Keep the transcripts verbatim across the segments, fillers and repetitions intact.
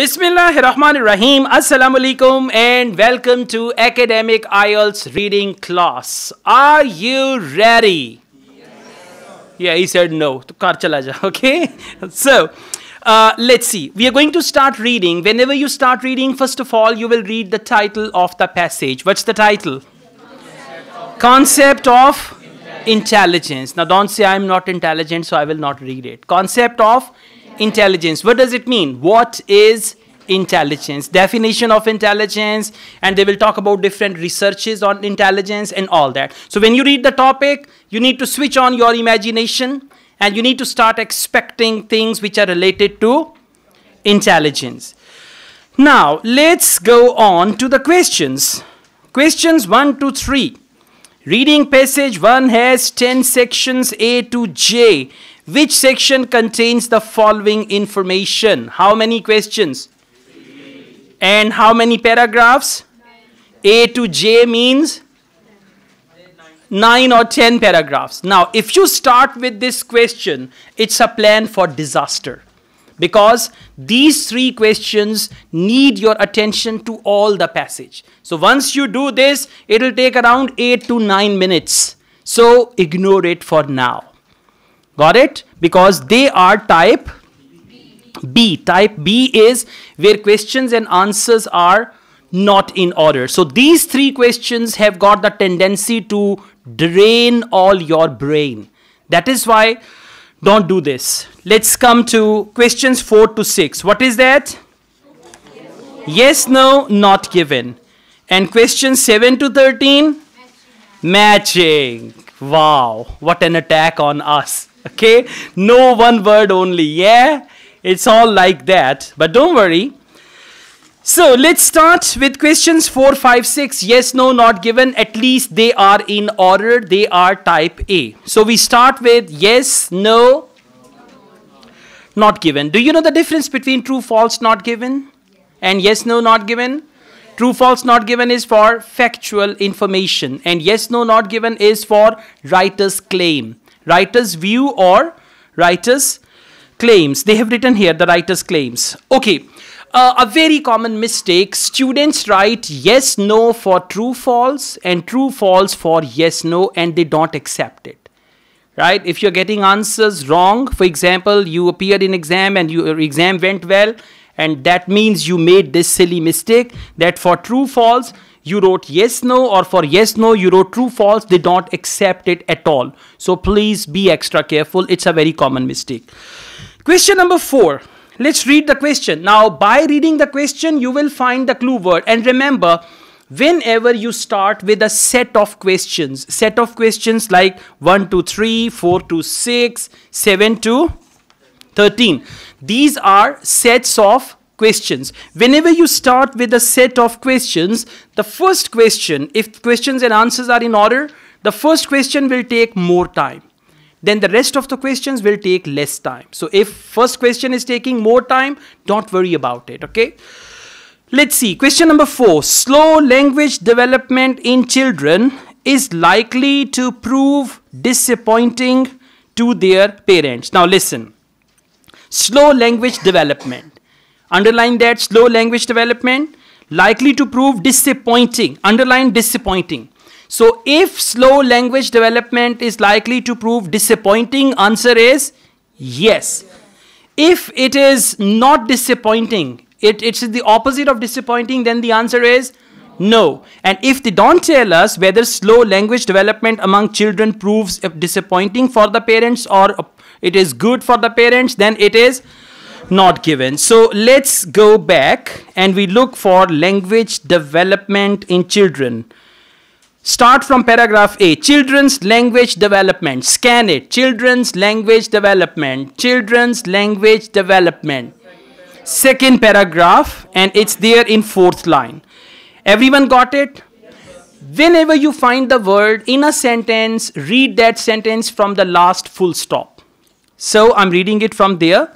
बिस्मिल्लाहिर्रहमानिर्रहीम अस्सलाम वालेकुम and welcome to academic IELTS reading class. Are you ready? या ही सेड नो, तो कार चला जा। Okay, so let's see, we are going to start reading. Whenever you start reading, first of all you will read the title of the passage. What's the title? Concept of intelligence. Now don't say I am not intelligent, so I will not read it. Concept of intelligence. What does it mean? What is intelligence? Definition of intelligence, and they will talk about different researches on intelligence and all that. So when you read the topic, you need to switch on your imagination and you need to start expecting things which are related to intelligence. Now let's go on to the questions. Questions one to three. Reading passage one has ten sections A to J. Which section contains the following information? How many questions? Three. And how many paragraphs? Nine. A to J means nine. nine or ten paragraphs. Now, if you start with this question, it's a plan for disaster, because these three questions need your attention to all the passage. So once you do this, it will take around eight to nine minutes. So ignore it for now. Got it? Because they are type B. B. Type B is where questions and answers are not in order. So these three questions have got the tendency to drain all your brain. That is why don't do this. Let's come to questions four to six. What is that? Yes, yes, no, not given. And questions seven to thirteen? Matching. Matching. Wow, what an attack on us. Okay, no one word only. Yeah, it's all like that. But don't worry. So let's start with questions four, five, six. Yes, no, not given. At least they are in order. They are type A. So we start with yes, no, not given. Do you know the difference between true, false, not given? And yes, no, not given? True, false, not given is for factual information. And yes, no, not given is for writer's claim. Writer's view or writer's claims. They have written here the writer's claims. Okay. Uh, a very common mistake, students write yes, no for true, false and true, false for yes, no, and they don't accept it, right? If you're getting answers wrong, for example, you appeared in exam and your exam went well, and that means you made this silly mistake that for true, false, you wrote yes, no, or for yes, no, you wrote true, false. They don't accept it at all. So please be extra careful. It's a very common mistake. Question number four. Let's read the question. Now, by reading the question, you will find the clue word. And remember, whenever you start with a set of questions, set of questions like one to three, four to six, seven to thirteen. These are sets of questions. Whenever you start with a set of questions, the first question, if questions and answers are in order, the first question will take more time. Then the rest of the questions will take less time. So if first question is taking more time, don't worry about it, okay? Let's see, question number four. Slow language development in children is likely to prove disappointing to their parents. Now listen, slow language development. Underline that, slow language development, likely to prove disappointing. Underline disappointing. So if slow language development is likely to prove disappointing, answer is yes. If it is not disappointing, it, it's the opposite of disappointing, then the answer is no. And if they don't tell us whether slow language development among children proves disappointing for the parents or it is good for the parents, then it is not given. So let's go back and we look for language development in children. Start from paragraph A. Children's language development. Scan it. Children's language development. Children's language development. Second paragraph, and it's there in fourth line. Everyone got it? Whenever you find the word in a sentence, read that sentence from the last full stop. So I'm reading it from there.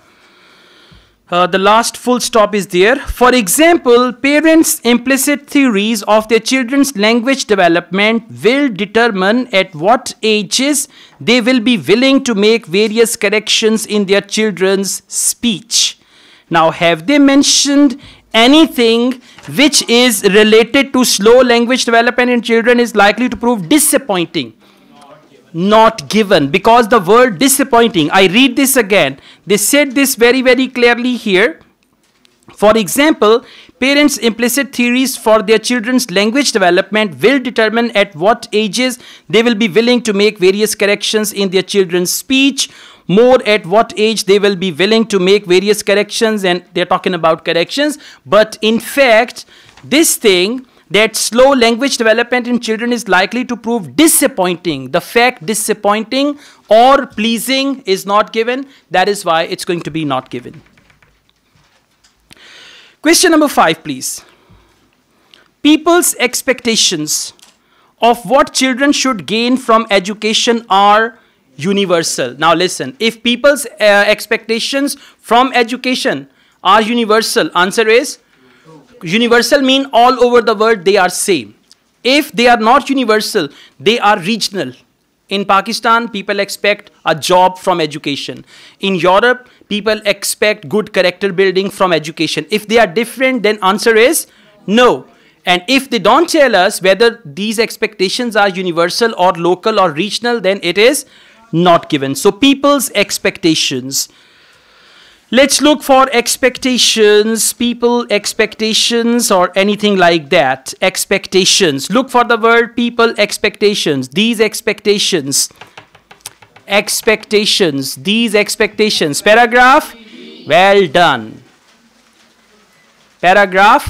Uh, the last full stop is there. For example, parents' implicit theories of their children's language development will determine at what ages they will be willing to make various corrections in their children's speech. Now, have they mentioned anything which is related to slow language development in children is likely to prove disappointing? Not given. Not given, because the word disappointing, I read this again. They said this very, very clearly here. For example, parents' implicit theories for their children's language development will determine at what ages they will be willing to make various corrections in their children's speech, more at what age they will be willing to make various corrections, and they're talking about corrections. But in fact, this thing that slow language development in children is likely to prove disappointing, the fact disappointing or pleasing is not given. That is why it's going to be not given. Question number five, please. People's expectations of what children should gain from education are universal. Now listen, if people's uh, expectations from education are universal, answer is universal mean all over the world they are same. If they are not universal, they are regional. In Pakistan, people expect a job from education. In Europe, people expect good character building from education. If they are different, then answer is no. And if they don't tell us whether these expectations are universal or local or regional, then it is not given. So people's expectations. Let's look for expectations, people expectations or anything like that. Expectations. Look for the word people expectations. These expectations. Expectations. These expectations. Paragraph. Well done. Paragraph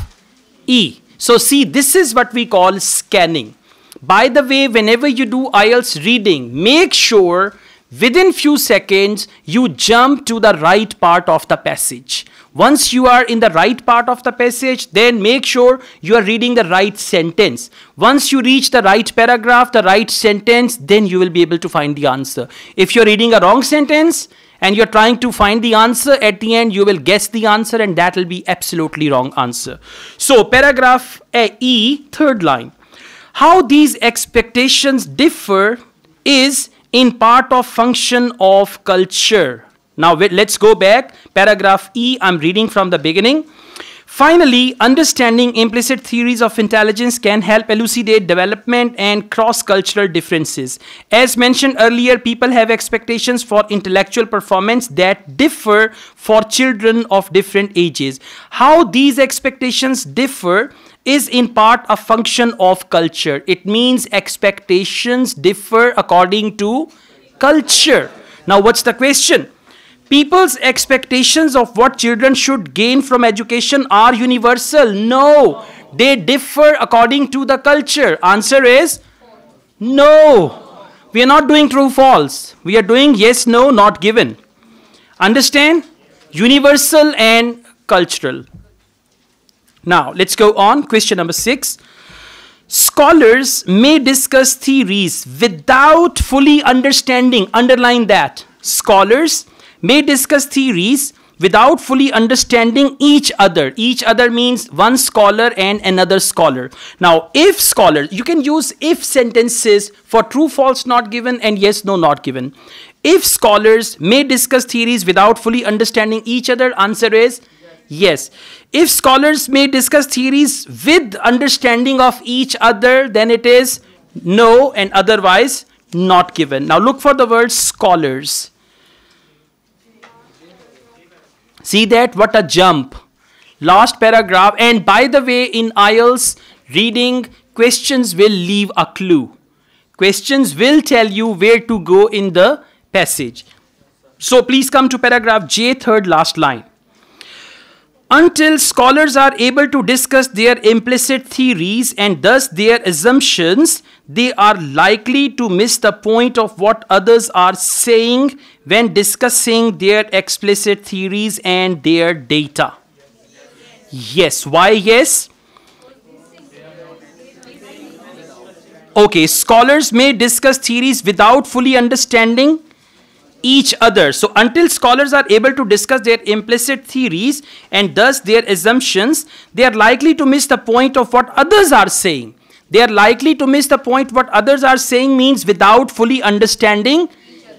E. So see, this is what we call scanning. By the way, whenever you do I E L T S reading, make sure within few seconds you jump to the right part of the passage. Once you are in the right part of the passage, then make sure you are reading the right sentence. Once you reach the right paragraph, the right sentence, then you will be able to find the answer. If you're reading a wrong sentence and you're trying to find the answer, at the end you will guess the answer and that will be absolutely wrong answer. So paragraph E, third line. How these expectations differ is in part of function of culture. Now let's go back. Paragraph E, I'm reading from the beginning. Finally, understanding implicit theories of intelligence can help elucidate development and cross-cultural differences. As mentioned earlier, people have expectations for intellectual performance that differ for children of different ages. How these expectations differ is in part a function of culture. It means expectations differ according to culture. Now, what's the question? People's expectations of what children should gain from education are universal. No, they differ according to the culture. Answer is no. We are not doing true, false. We are doing yes, no, not given. Understand? Universal and cultural. Now, let's go on. Question number six. Scholars may discuss theories without fully understanding. Underline that. Scholars may discuss theories without fully understanding each other. Each other means one scholar and another scholar. Now, if scholars, you can use if sentences for true, false, not given, and yes, no, not given. If scholars may discuss theories without fully understanding each other, answer is yes. If scholars may discuss theories with understanding of each other, then it is no, and otherwise not given. Now, look for the word scholars. See that? What a jump. Last paragraph. And by the way, in I E L T S reading, questions will leave a clue. Questions will tell you where to go in the passage. So please come to paragraph J, third last line. Until scholars are able to discuss their implicit theories and thus their assumptions, they are likely to miss the point of what others are saying when discussing their explicit theories and their data. Yes. Why yes? Okay. Scholars may discuss theories without fully understanding each other. So until scholars are able to discuss their implicit theories and thus their assumptions, they are likely to miss the point of what others are saying. They are likely to miss the point what others are saying means without fully understanding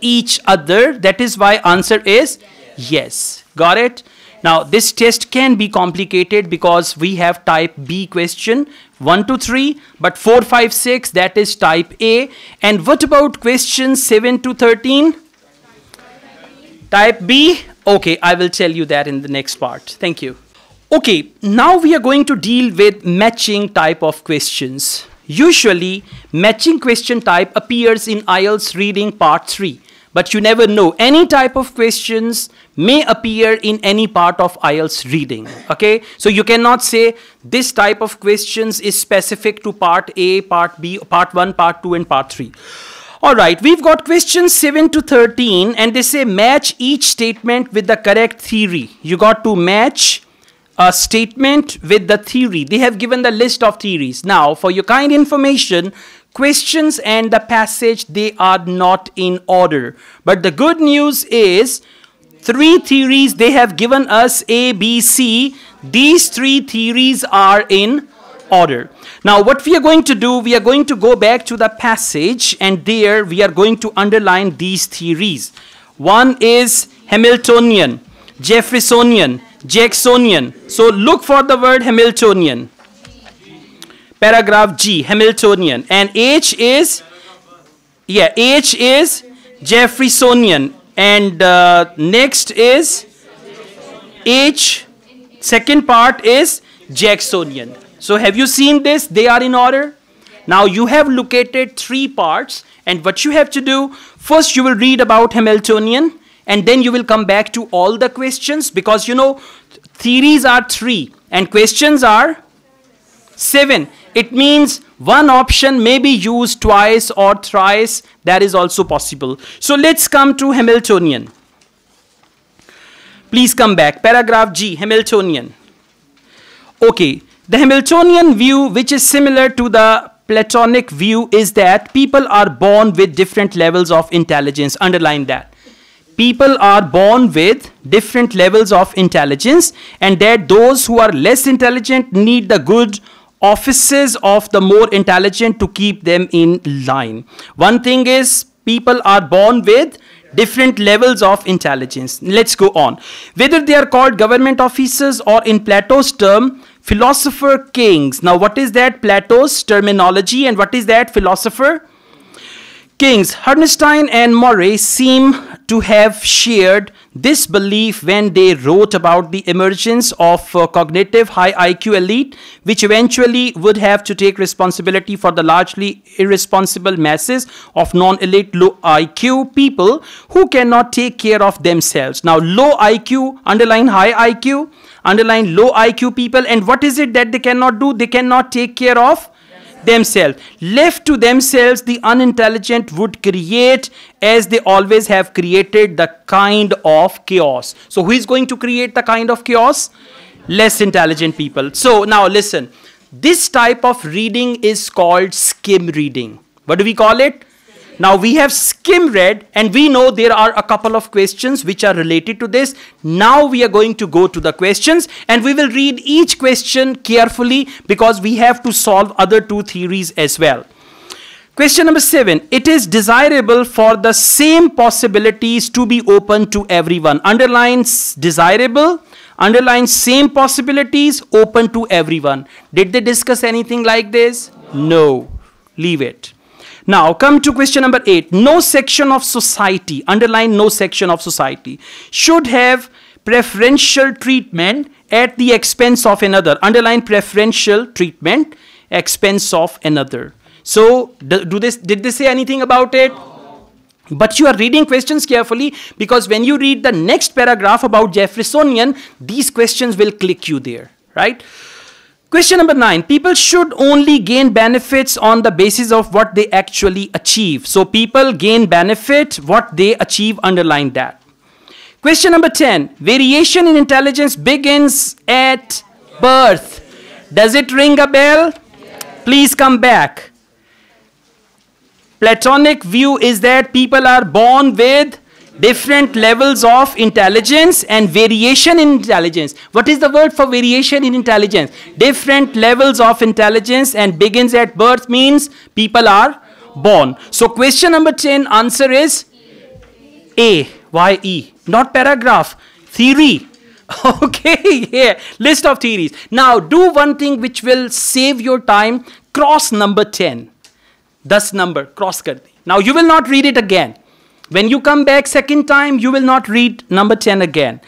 each other. That is why answer is yes. Got it? Now this test can be complicated because we have type B question one to three, but four, five, six, that is type A. And what about questions seven to thirteen? Type B? Okay, I will tell you that in the next part. Thank you. Okay, now we are going to deal with matching type of questions. Usually, matching question type appears in I E L T S reading part three. But you never know, any type of questions may appear in any part of I E L T S reading, okay? So you cannot say this type of questions is specific to part A, part B, part one, part two, and part three. All right, we've got questions seven to thirteen, and they say match each statement with the correct theory. You got to match a statement with the theory. They have given the list of theories. Now, for your kind information, questions and the passage, they are not in order. But the good news is, three theories they have given us, A, B, C. These three theories are in order. Now what we are going to do, we are going to go back to the passage and there we are going to underline these theories. One is Hamiltonian, Jeffersonian, Jacksonian. So look for the word Hamiltonian. Paragraph G, Hamiltonian, and H is, yeah, H is Jeffersonian, and uh, next is H, second part is Jacksonian. So have you seen this? They are in order. Now you have located three parts, and what you have to do, first you will read about Hamiltonian, and then you will come back to all the questions, because you know, theories are three, and questions are seven. It means one option may be used twice or thrice. That is also possible. So let's come to Hamiltonian. Please come back. Paragraph G, Hamiltonian. Okay. The Hamiltonian view, which is similar to the Platonic view, is that people are born with different levels of intelligence. Underline that. People are born with different levels of intelligence, and that those who are less intelligent need the good offices of the more intelligent to keep them in line. One thing is, people are born with different levels of intelligence. Let's go on. Whether they are called government officers or, in Plato's term, philosopher kings. Now, what is that Plato's terminology and what is that philosopher kings? Hernstein and Murray seem to have shared this belief when they wrote about the emergence of uh, cognitive high I Q elite, which eventually would have to take responsibility for the largely irresponsible masses of non-elite low I Q people who cannot take care of themselves. Now low I Q, underline high I Q, underline low I Q people, and what is it that they cannot do? They cannot take care of themselves. Left to themselves, the unintelligent would create, as they always have created, the kind of chaos. So who is going to create the kind of chaos? Less intelligent people. So now listen, this type of reading is called skim reading. What do we call it? Now we have skim read, and we know there are a couple of questions which are related to this. Now we are going to go to the questions, and we will read each question carefully because we have to solve other two theories as well. Question number seven, it is desirable for the same possibilities to be open to everyone. Underline desirable, underline same possibilities, open to everyone. Did they discuss anything like this? No, leave it. Now, come to question number eight. No section of society, underline no section of society, should have preferential treatment at the expense of another. Underline preferential treatment, expense of another. So, do this, did they say anything about it? But you are reading questions carefully, because when you read the next paragraph about Jeffersonian, these questions will click you there, right? Question number nine, people should only gain benefits on the basis of what they actually achieve. So people gain benefit, what they achieve, underline that. Question number ten, variation in intelligence begins at birth. Does it ring a bell? Please come back. Platonic view is that people are born with different levels of intelligence and variation in intelligence. What is the word for variation in intelligence? Different levels of intelligence and begins at birth means people are born. So question number ten answer is A, Y E, not paragraph, theory. Okay, yeah, list of theories. Now do one thing which will save your time. Cross number ten. This number cross kar di. Now you will not read it again. When you come back second time, you will not read number ten again.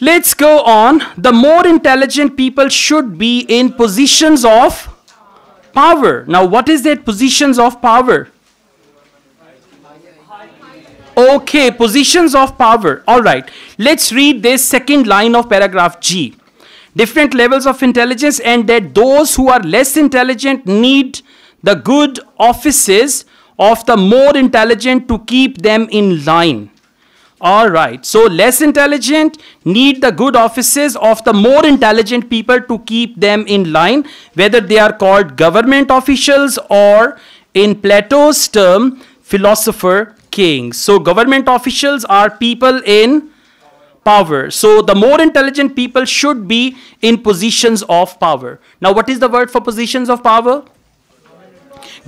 Let's go on. The more intelligent people should be in positions of power. Now what is that positions of power? Okay, positions of power. All right. Let's read this second line of paragraph G. Different levels of intelligence, and that those who are less intelligent need the good offices of the more intelligent to keep them in line. All right. So less intelligent need the good offices of the more intelligent people to keep them in line, whether they are called government officials or, in Plato's term, philosopher kings. So government officials are people in power. So the more intelligent people should be in positions of power. Now what is the word for positions of power?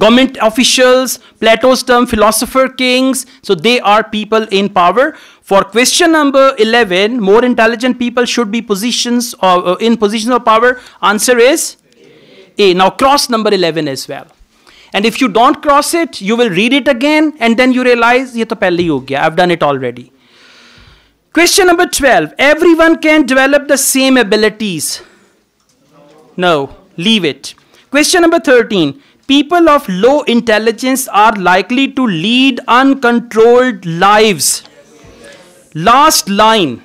Government officials, Plato's term, philosopher kings. So they are people in power. For question number eleven, more intelligent people should be positions of, uh, in positions of power. Answer is A. Now cross number eleven as well. And if you don't cross it, you will read it again and then you realize, ye to pehle hi ho gaya, I've done it already. Question number twelve. Everyone can develop the same abilities. No, leave it. Question number thirteen. People of low intelligence are likely to lead uncontrolled lives. Last line.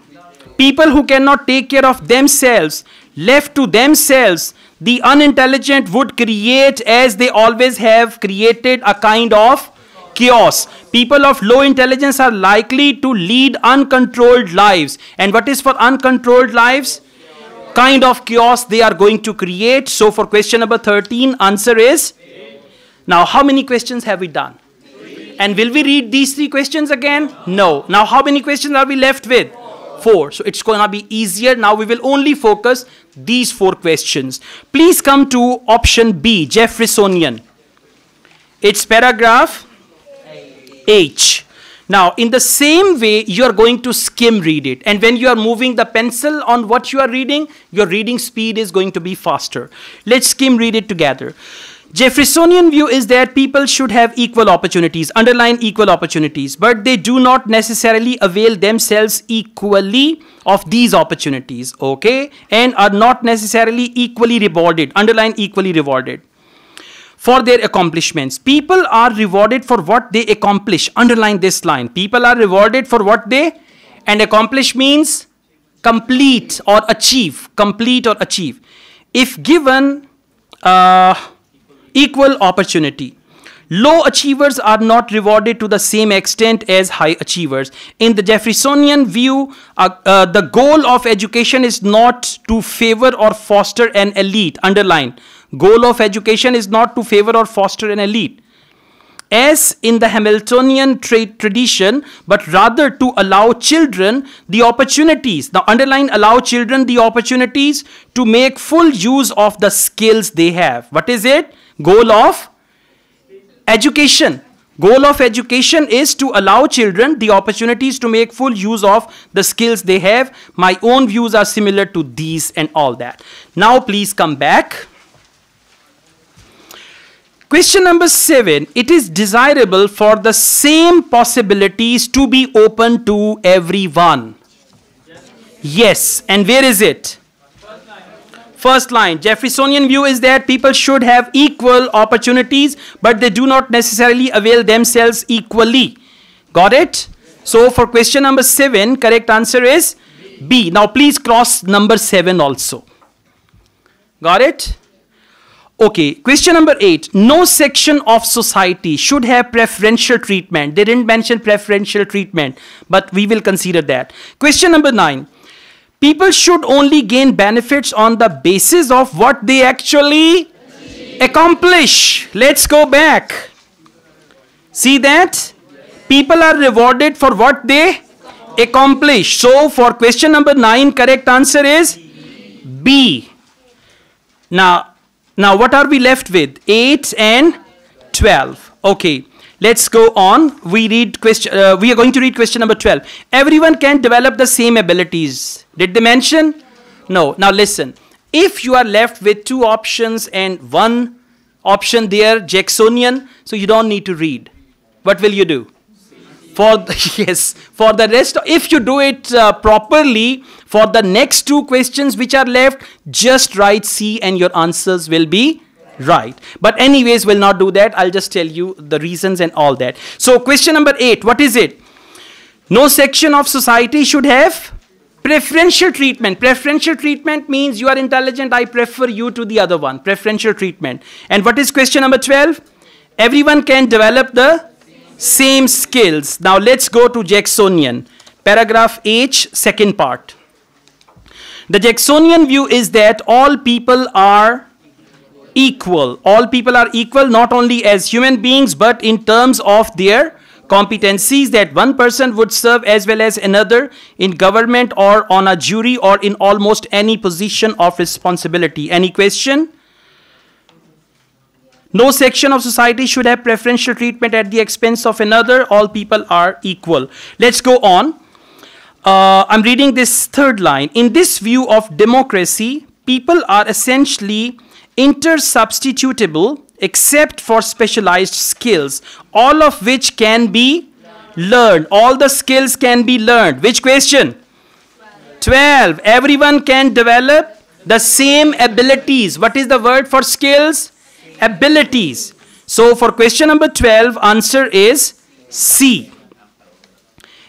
People who cannot take care of themselves, left to themselves, the unintelligent would create, as they always have created, a kind of chaos. People of low intelligence are likely to lead uncontrolled lives. And what is for uncontrolled lives? Kind of chaos they are going to create. So for question number thirteen, answer is? Now how many questions have we done? And will we read these three questions again? No. Now how many questions are we left with? Four. So it's going to be easier. Now we will only focus these four questions. Please come to option B, Jeffersonian. It's paragraph H. Now in the same way, you are going to skim read it. And when you are moving the pencil on what you are reading, your reading speed is going to be faster. Let's skim read it together. Jeffersonian view is that people should have equal opportunities, underline equal opportunities, but they do not necessarily avail themselves equally of these opportunities, okay, and are not necessarily equally rewarded, underline equally rewarded, for their accomplishments. People are rewarded for what they accomplish, underline this line. People are rewarded for what they, and accomplish means complete or achieve, complete or achieve, if given uh, equal opportunity. Low achievers are not rewarded to the same extent as high achievers. In the Jeffersonian view, uh, uh, the goal of education is not to favor or foster an elite. Underline. Goal of education is not to favor or foster an elite. As in the Hamiltonian trade tradition, but rather to allow children the opportunities. Now underline allow children the opportunities to make full use of the skills they have. What is it? Goal of education. Goal of education is to allow children the opportunities to make full use of the skills they have. My own views are similar to these and all that. Now please come back. Question number seven. It is desirable for the same possibilities to be open to everyone. Yes. And where is it? First line, Jeffersonian view is that people should have equal opportunities, but they do not necessarily avail themselves equally. Got it? So for question number seven, correct answer is B. Now please cross number seven also. Got it? Okay, question number eight. No section of society should have preferential treatment. They didn't mention preferential treatment, but we will consider that. Question number nine. People should only gain benefits on the basis of what they actually accomplish. Let's go back. See that? People are rewarded for what they accomplish. So for question number nine, correct answer is B. Now, now what are we left with? eight and twelve. Okay. Let's go on. We read question. Uh, we are going to read question number twelve. Everyone can develop the same abilities. Did they mention? No. Now listen. If you are left with two options and one option there, Jacksonian, so you don't need to read. What will you do? For the, yes, for the rest, if you do it uh, properly, for the next two questions which are left, just write C and your answers will be right. But anyways, we'll not do that. I'll just tell you the reasons and all that. So question number eight, what is it? No section of society should have preferential treatment. Preferential treatment means you are intelligent, I prefer you to the other one. Preferential treatment. And what is question number twelve? Everyone can develop the same skills. Now let's go to Jacksonian. Paragraph H, second part. The Jacksonian view is that all people are equal. All people are equal not only as human beings but in terms of their competencies, that one person would serve as well as another in government or on a jury or in almost any position of responsibility. Any question? No section of society should have preferential treatment at the expense of another. All people are equal. Let's go on. Uh, I'm reading this third line. In this view of democracy, people are essentially intersubstitutable except for specialized skills, all of which can be learned. All the skills can be learned. Which question? twelve. Everyone can develop the same abilities. What is the word for skills? Abilities. So for question number twelve, answer is C.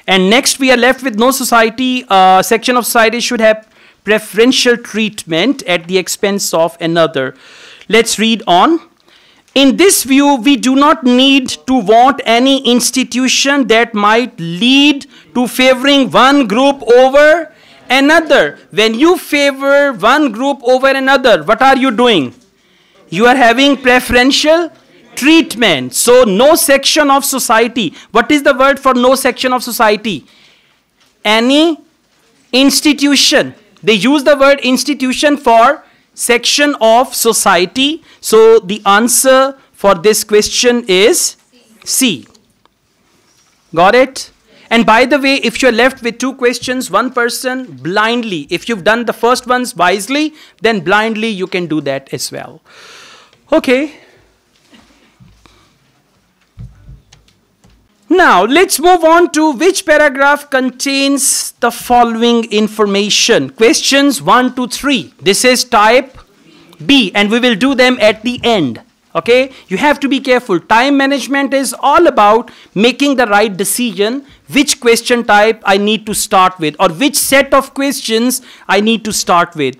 And next we are left with no society, uh, section of society should have preferential treatment at the expense of another. Let's read on. In this view, we do not need to want any institution that might lead to favoring one group over another. When you favor one group over another, what are you doing? You are having preferential treatment. So no section of society. What is the word for no section of society? Any institution. They use the word institution for section of society. So the answer for this question is C. Got it? And by the way, if you're left with two questions, one person blindly, if you've done the first ones wisely, then blindly you can do that as well. Okay. Now, let's move on to which paragraph contains the following information. Questions one to three. This is type B and we will do them at the end. Okay. You have to be careful. Time management is all about making the right decision. Which question type I need to start with or which set of questions I need to start with.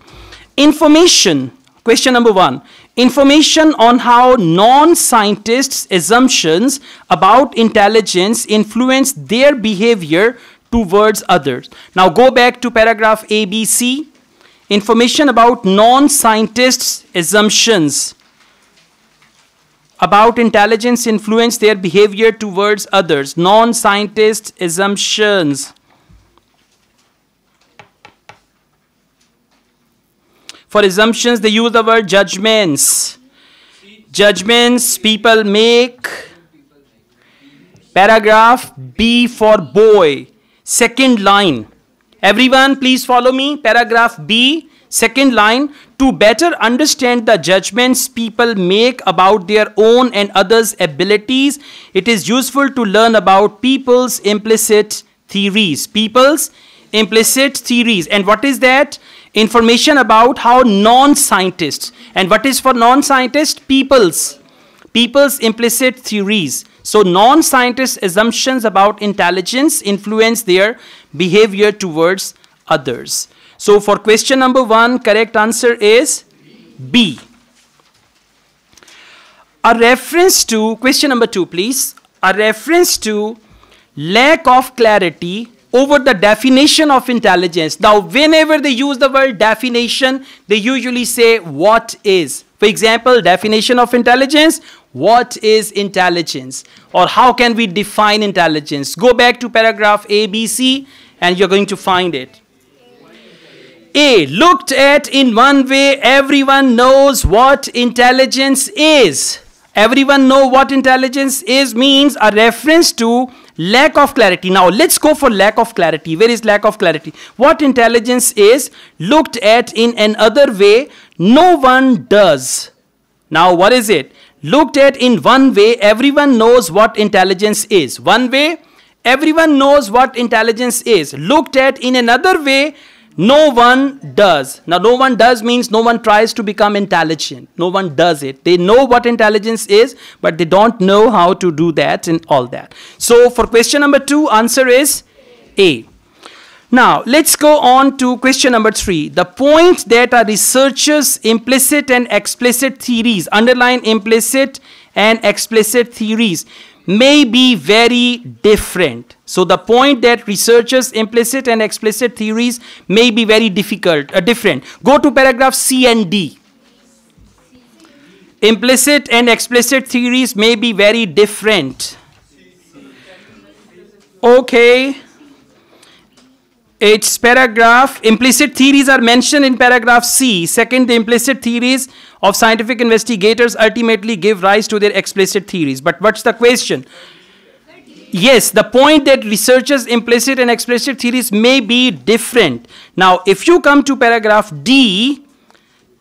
Information. Question number one. Information on how non-scientists' assumptions about intelligence influence their behavior towards others. Now go back to paragraph A, B, C. Information about non-scientists' assumptions about intelligence influence their behavior towards others. Non-scientist assumptions. For assumptions, they use the word judgments. Judgments people make. Paragraph B for boy. Second line. Everyone, please follow me. Paragraph B. Second line, to better understand the judgments people make about their own and others' abilities, it is useful to learn about people's implicit theories. People's implicit theories. And what is that? Information about how non-scientists. And what is for non-scientists? People's. People's implicit theories. So non-scientists' assumptions about intelligence influence their behavior towards others. So for question number one, correct answer is B. A reference to, question number two please, a reference to lack of clarity over the definition of intelligence. Now whenever they use the word definition, they usually say what is. For example, definition of intelligence, what is intelligence? Or how can we define intelligence? Go back to paragraph A, B, C and you're going to find it. A. Looked at in one way, everyone knows what intelligence is. Everyone know what intelligence is means a reference to lack of clarity. Now let's go for lack of clarity. Where is lack of clarity? What intelligence is looked at in another way no one does. Now what is it? Looked at in one way, everyone knows what intelligence is. One way, everyone knows what intelligence is. Looked at in another way, no one does. Now no one does means no one tries to become intelligent. No one does it. They know what intelligence is, but they don't know how to do that and all that. So for question number two, answer is A. Now let's go on to question number three. The point that a researcher's implicit and explicit theories, underline implicit and explicit theories, may be very different. So the point that researchers' implicit and explicit theories may be very difficult, uh, different. Go to paragraph C and D. Implicit and explicit theories may be very different. Okay. It's paragraph, implicit theories are mentioned in paragraph C. Second, the implicit theories of scientific investigators ultimately give rise to their explicit theories. But what's the question? Yes, the point that researchers' implicit and explicit theories may be different. Now, if you come to paragraph D,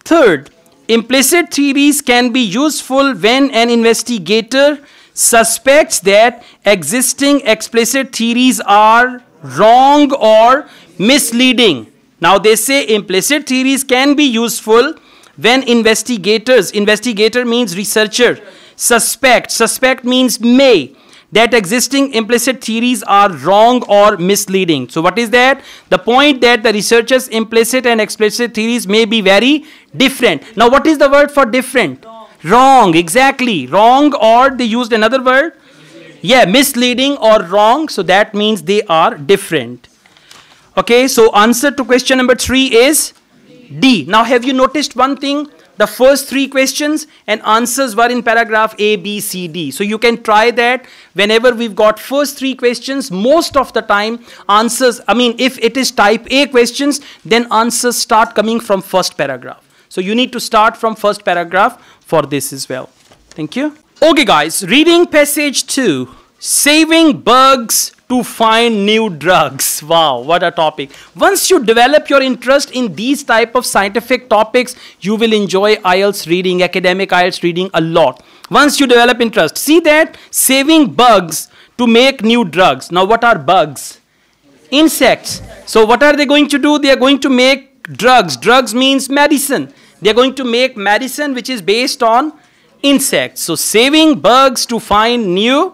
third, implicit theories can be useful when an investigator suspects that existing explicit theories are wrong or misleading. Now they say implicit theories can be useful when investigators, investigator means researcher, suspect, suspect means may, that existing implicit theories are wrong or misleading. So what is that? The point that the researchers' implicit and explicit theories may be very different. Now what is the word for different? Wrong, wrong exactly. Wrong, or they used another word? Yeah, misleading or wrong. So that means they are different. Okay, so answer to question number three is D. Now have you noticed one thing? The first three questions and answers were in paragraph A, B, C, D. So you can try that whenever we've got first three questions. Most of the time answers, I mean if it is type A questions, then answers start coming from first paragraph. So you need to start from first paragraph for this as well. Thank you. Okay guys, reading passage two, saving bugs to find new drugs. Wow, what a topic. Once you develop your interest in these type of scientific topics, you will enjoy I E L T S reading, academic I E L T S reading a lot. Once you develop interest, see that saving bugs to make new drugs. Now what are bugs? Insects. So what are they going to do? They are going to make drugs. Drugs means medicine. They are going to make medicine which is based on insects. So saving bugs to find new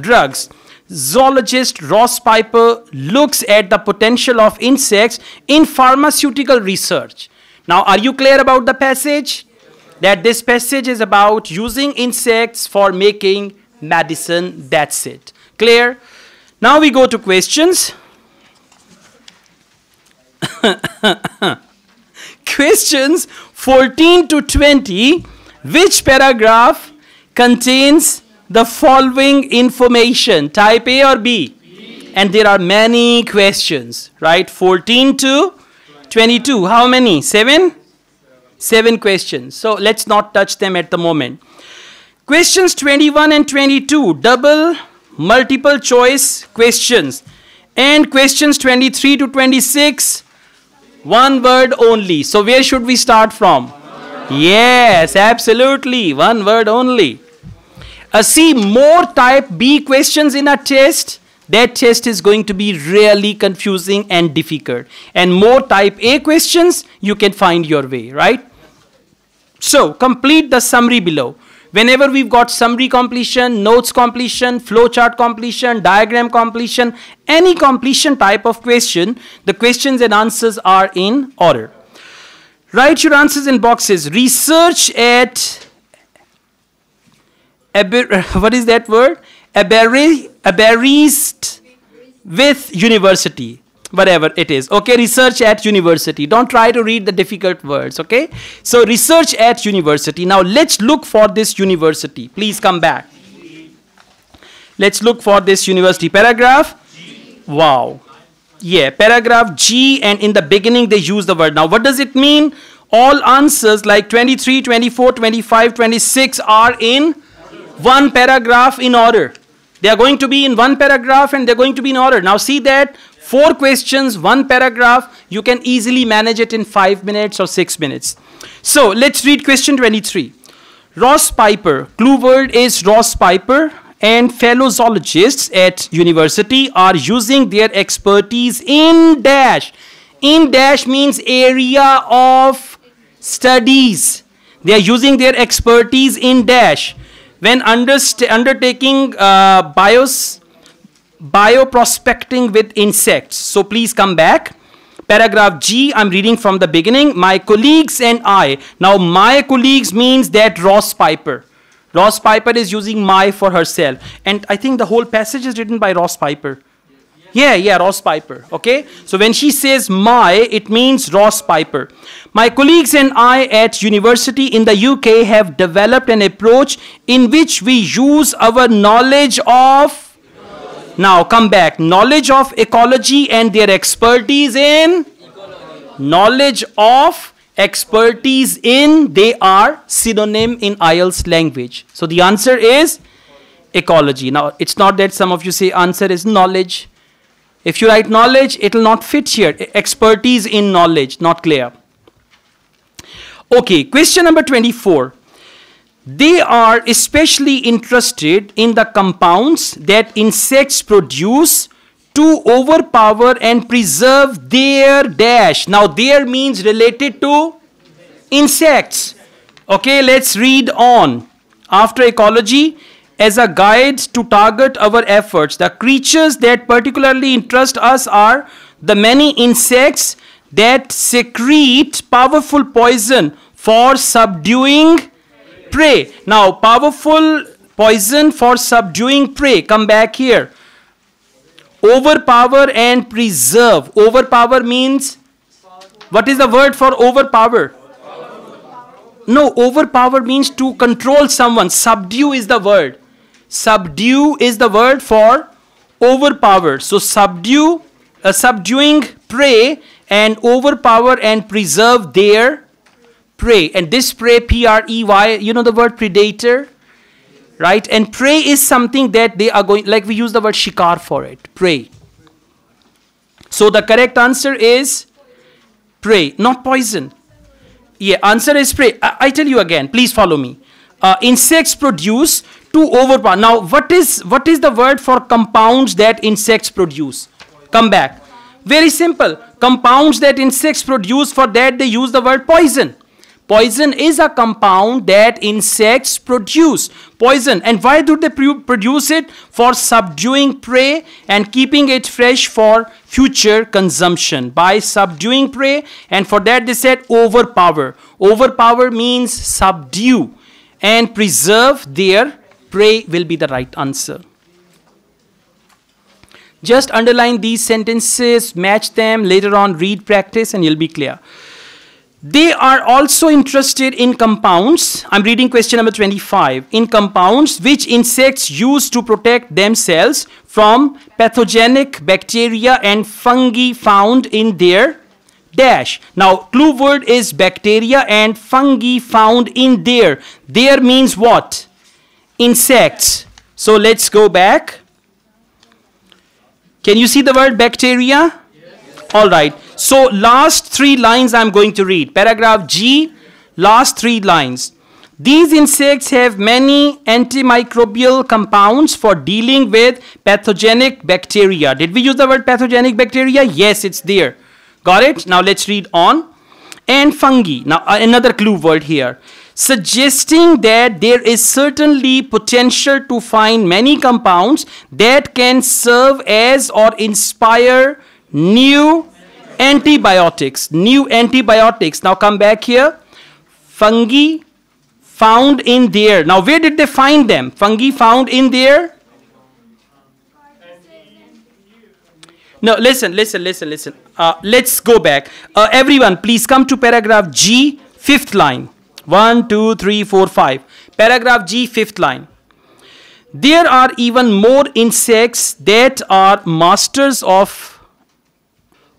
drugs. Zoologist Ross Piper looks at the potential of insects in pharmaceutical research. Now are you clear about the passage? That this passage is about using insects for making medicine. That's it. Clear? Now we go to questions. Questions fourteen to twenty. Which paragraph contains the following information? Type A or B? B? And there are many questions, right? fourteen to twenty-two. How many? Seven? Seven questions. So let's not touch them at the moment. Questions twenty-one and twenty-two, double multiple choice questions. And questions twenty-three to twenty-six, one word only. So where should we start from? Yes, absolutely. One word only. Uh, see more type B questions in a test. That test is going to be really confusing and difficult. And more type A questions, you can find your way, right? So, complete the summary below. Whenever we've got summary completion, notes completion, flowchart completion, diagram completion, any completion type of question, the questions and answers are in order. Write your answers in boxes. Research at, what is that word? Aberist with university, whatever it is. Okay, research at university. Don't try to read the difficult words, okay? So research at university. Now let's look for this university. Please come back. Let's look for this university. Paragraph. Wow. Yeah, paragraph G, and in the beginning they use the word. Now what does it mean? All answers like twenty-three, twenty-four, twenty-five, twenty-six are in one paragraph in order. They are going to be in one paragraph and they're going to be in order. Now see that four questions, one paragraph, you can easily manage it in five minutes or six minutes. So let's read question twenty-three. Ross Piper, clue word is Ross Piper, and fellow zoologists at university are using their expertise in dash. In dash means area of studies. They are using their expertise in dash. When undertaking uh, bios, bioprospecting with insects. So please come back. Paragraph G, I'm reading from the beginning. My colleagues and I. Now my colleagues means that Ross Piper. Ross Piper is using my for herself. And I think the whole passage is written by Ross Piper. Yeah, yeah, Ross Piper, okay? So when she says my, it means Ross Piper. My colleagues and I at university in the U K have developed an approach in which we use our knowledge of, ecology. Now come back, knowledge of ecology and their expertise in, ecology. Knowledge of expertise in, they are synonym in I E L T S language. So the answer is ecology. Now it's not that some of you say answer is knowledge. If you write knowledge, it will not fit here. Expertise in knowledge, not clear. Okay, question number twenty-four. They are especially interested in the compounds that insects produce to overpower and preserve their dash. Now, their means related to insects. Okay, let's read on. After ecology, as a guide to target our efforts, the creatures that particularly interest us are the many insects that secrete powerful poison for subduing prey. Now, powerful poison for subduing prey. Come back here. Overpower and preserve. Overpower means, what is the word for overpower? No, overpower means to control someone. Subdue is the word. Subdue is the word for overpower. So subdue, uh, subduing prey and overpower and preserve their prey. And this prey, P R E Y, you know the word predator, right? And prey is something that they are going, like we use the word shikar for it, prey. So the correct answer is prey, not poison. Yeah, answer is prey. I, I tell you again, please follow me. Uh, insects produce to overpower. Now, what is what is the word for compounds that insects produce? Come back. Very simple. Compounds that insects produce, for that they use the word poison. Poison is a compound that insects produce. Poison. And why do they produce it? For subduing prey and keeping it fresh for future consumption. By subduing prey, and for that they said overpower. Overpower means subdue. And preserve their prey will be the right answer. Just underline these sentences, match them, later on read, practice, and you'll be clear. They are also interested in compounds. I'm reading question number twenty-five. In compounds which insects use to protect themselves from pathogenic bacteria and fungi found in their dash. Now, clue word is bacteria and fungi found in their. Their means what? Insects. So let's go back. Can you see the word bacteria? Yes. All right. So last three lines I'm going to read. Paragraph G, last three lines. These insects have many antimicrobial compounds for dealing with pathogenic bacteria. Did we use the word pathogenic bacteria? Yes, it's there. Got it? Now let's read on. And fungi. Now another clue word here. Suggesting that there is certainly potential to find many compounds that can serve as or inspire new antibiotics, new antibiotics. Now come back here. Fungi found in there. Now where did they find them? Fungi found in there. No, listen, listen, listen, listen. Uh, let's go back. Uh, everyone, please come to paragraph G, fifth line. One, two, three, four, five. Paragraph G, fifth line. There are even more insects that are masters of.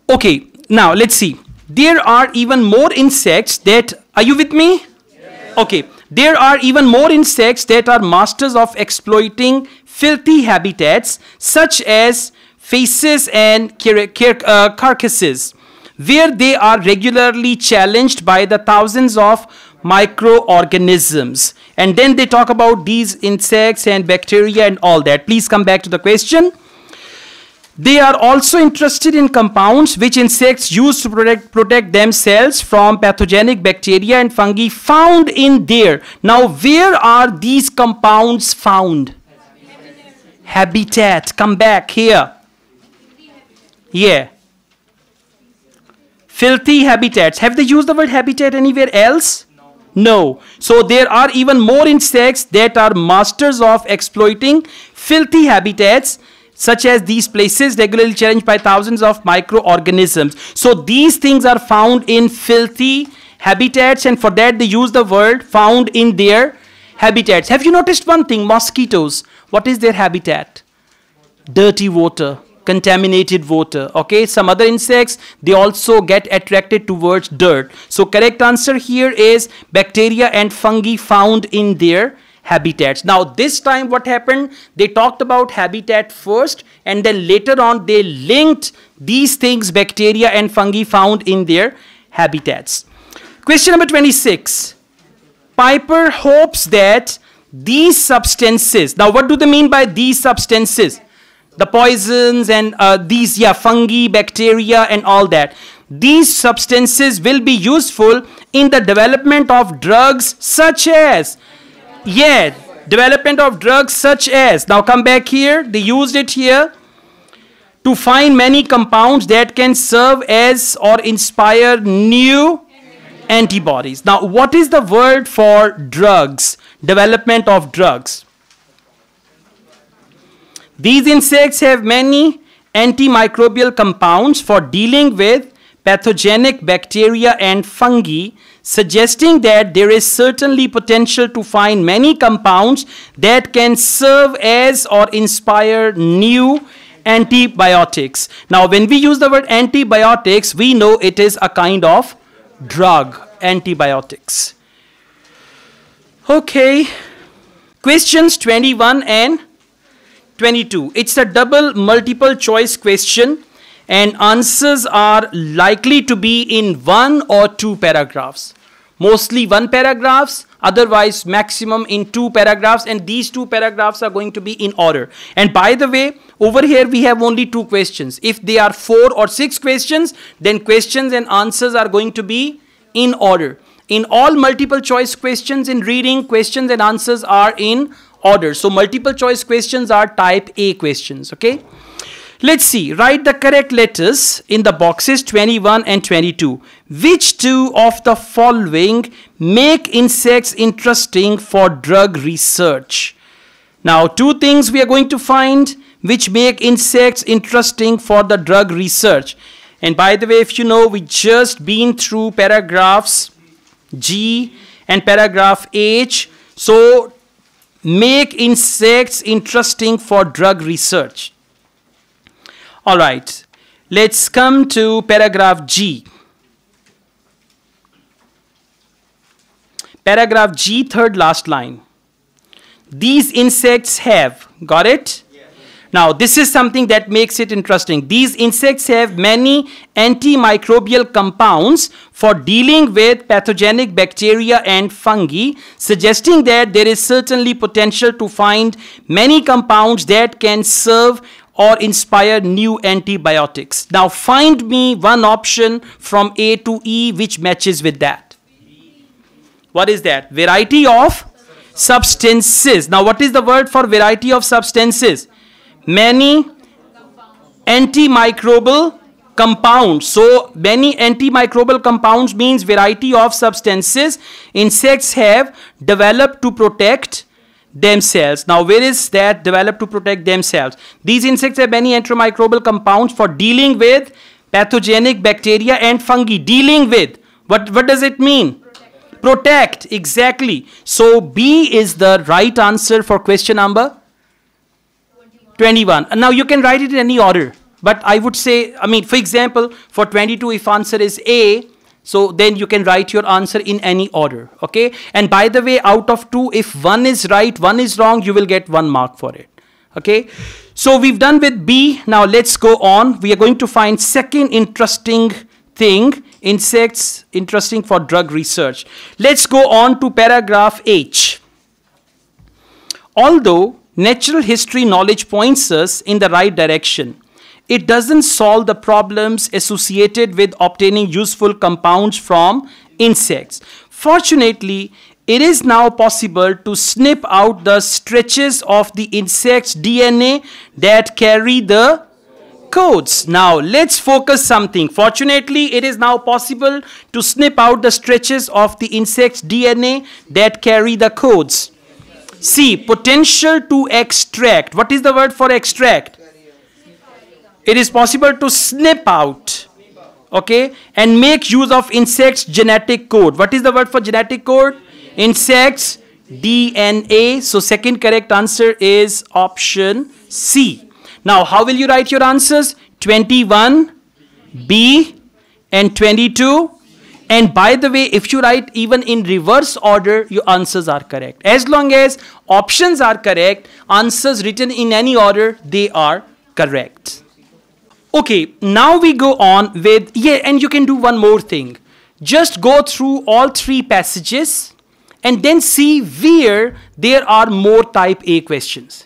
Okay, now let's see. There are even more insects that, are you with me? Yes. Okay, There are even more insects that are masters of exploiting filthy habitats, such as faces and car car uh, carcasses, where they are regularly challenged by the thousands of microorganisms. And then they talk about these insects and bacteria and all that. Please come back to the question. They are also interested in compounds which insects use to protect, protect themselves from pathogenic bacteria and fungi found in their. Now, where are these compounds found? Habitat. Habitat. Come back here. Yeah. Filthy habitats. Have they used the word habitat anywhere else? No. So there are even more insects that are masters of exploiting filthy habitats, such as these places regularly challenged by thousands of microorganisms. So these things are found in filthy habitats, and for that they use the word found in their habitats. Have you noticed one thing? Mosquitoes. What is their habitat? Dirty water, contaminated water. Okay, some other insects, they also get attracted towards dirt. So correct answer here is bacteria and fungi found in their habitats. Now this time what happened? They talked about habitat first, and then later on they linked these things, bacteria and fungi found in their habitats. Question number twenty-six. Piper hopes that these substances, now what do they mean by these substances? The poisons and uh, these yeah, fungi, bacteria and all that. These substances will be useful in the development of drugs such as Yeah, development of drugs such as, now come back here, they used it here, to find many compounds that can serve as or inspire new antibodies. Now, what is the word for drugs, development of drugs? These insects have many antimicrobial compounds for dealing with pathogenic bacteria and fungi, suggesting that there is certainly potential to find many compounds that can serve as or inspire new antibiotics. Now, when we use the word antibiotics, we know it is a kind of drug, antibiotics. Okay, questions twenty-one and twenty-two. It's a double multiple choice question, and answers are likely to be in one or two paragraphs. Mostly one paragraphs, otherwise maximum in two paragraphs, and these two paragraphs are going to be in order. And by the way, over here we have only two questions. If they are four or six questions, then questions and answers are going to be in order. In all multiple choice questions in reading, questions and answers are in order. So multiple choice questions are type A questions, okay? Let's see, write the correct letters in the boxes twenty-one and twenty-two. Which two of the following make insects interesting for drug research? Now, two things we are going to find which make insects interesting for the drug research. And by the way, if you know, we just been through paragraphs G and paragraph H. So, make insects interesting for drug research. All right, let's come to paragraph G. Paragraph G, third last line. These insects have, got it? Yeah. Now, this is something that makes it interesting. These insects have many antimicrobial compounds for dealing with pathogenic bacteria and fungi, suggesting that there is certainly potential to find many compounds that can serve or inspire new antibiotics. Now find me one option from A to E which matches with that. What is that? Variety of substances. Now what is the word for variety of substances? Many antimicrobial compounds. So many antimicrobial compounds means variety of substances insects have developed to protect themselves. Now, where is that developed to protect themselves? These insects have many antimicrobial compounds for dealing with pathogenic bacteria and fungi. Dealing with, what, what does it mean? Protect. Protect, exactly. So, B is the right answer for question number twenty-one. Now, you can write it in any order, but I would say, I mean, for example, for twenty-two, if answer is A, So then you can write your answer in any order. Okay. And by the way, out of two, if one is right, one is wrong, you will get one mark for it. Okay. So we've done with B. Now let's go on. We are going to find second interesting thing. Insects interesting for drug research. Let's go on to paragraph H. Although natural history knowledge points us in the right direction, it doesn't solve the problems associated with obtaining useful compounds from insects. Fortunately, it is now possible to snip out the stretches of the insect's D N A that carry the codes. Now let's focus something. Fortunately, it is now possible to snip out the stretches of the insect's D N A that carry the codes. C, potential to extract. What is the word for extract? It is possible to snip out, okay, and make use of insects' genetic code. What is the word for genetic code? Insects, D N A. So second correct answer is option C. Now, how will you write your answers? twenty-one B and twenty-two. And by the way, if you write even in reverse order, your answers are correct. As long as options are correct, answers written in any order, they are correct. Okay, now we go on with, yeah, and you can do one more thing. Just go through all three passages and then see where there are more type A questions.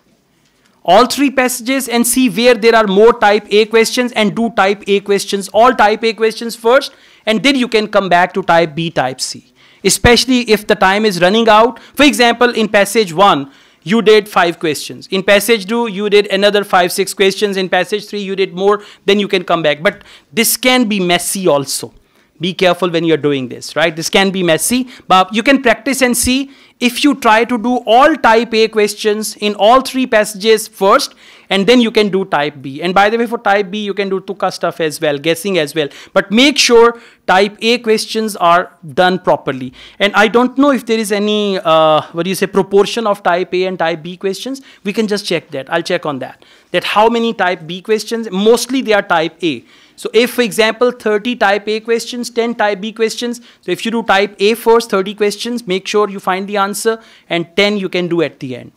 All three passages and see where there are more type A questions and do type A questions, all type A questions first, and then you can come back to type B, type C, especially if the time is running out. For example, in passage one, you did five questions. In passage two, you did another five, six questions. In passage three, you did more, then you can come back. But this can be messy also. Be careful when you're doing this, right? This can be messy, but you can practice and see. If you try to do all type A questions in all three passages first, and then you can do type B. And by the way, for type B, you can do Tukka stuff as well, guessing as well. But make sure type A questions are done properly. And I don't know if there is any, uh, what do you say, proportion of type A and type B questions. We can just check that. I'll check on that. That how many type B questions, mostly they are type A. So if, for example, thirty type A questions, ten type B questions. So if you do type A first, thirty questions, make sure you find the answer, and ten you can do at the end.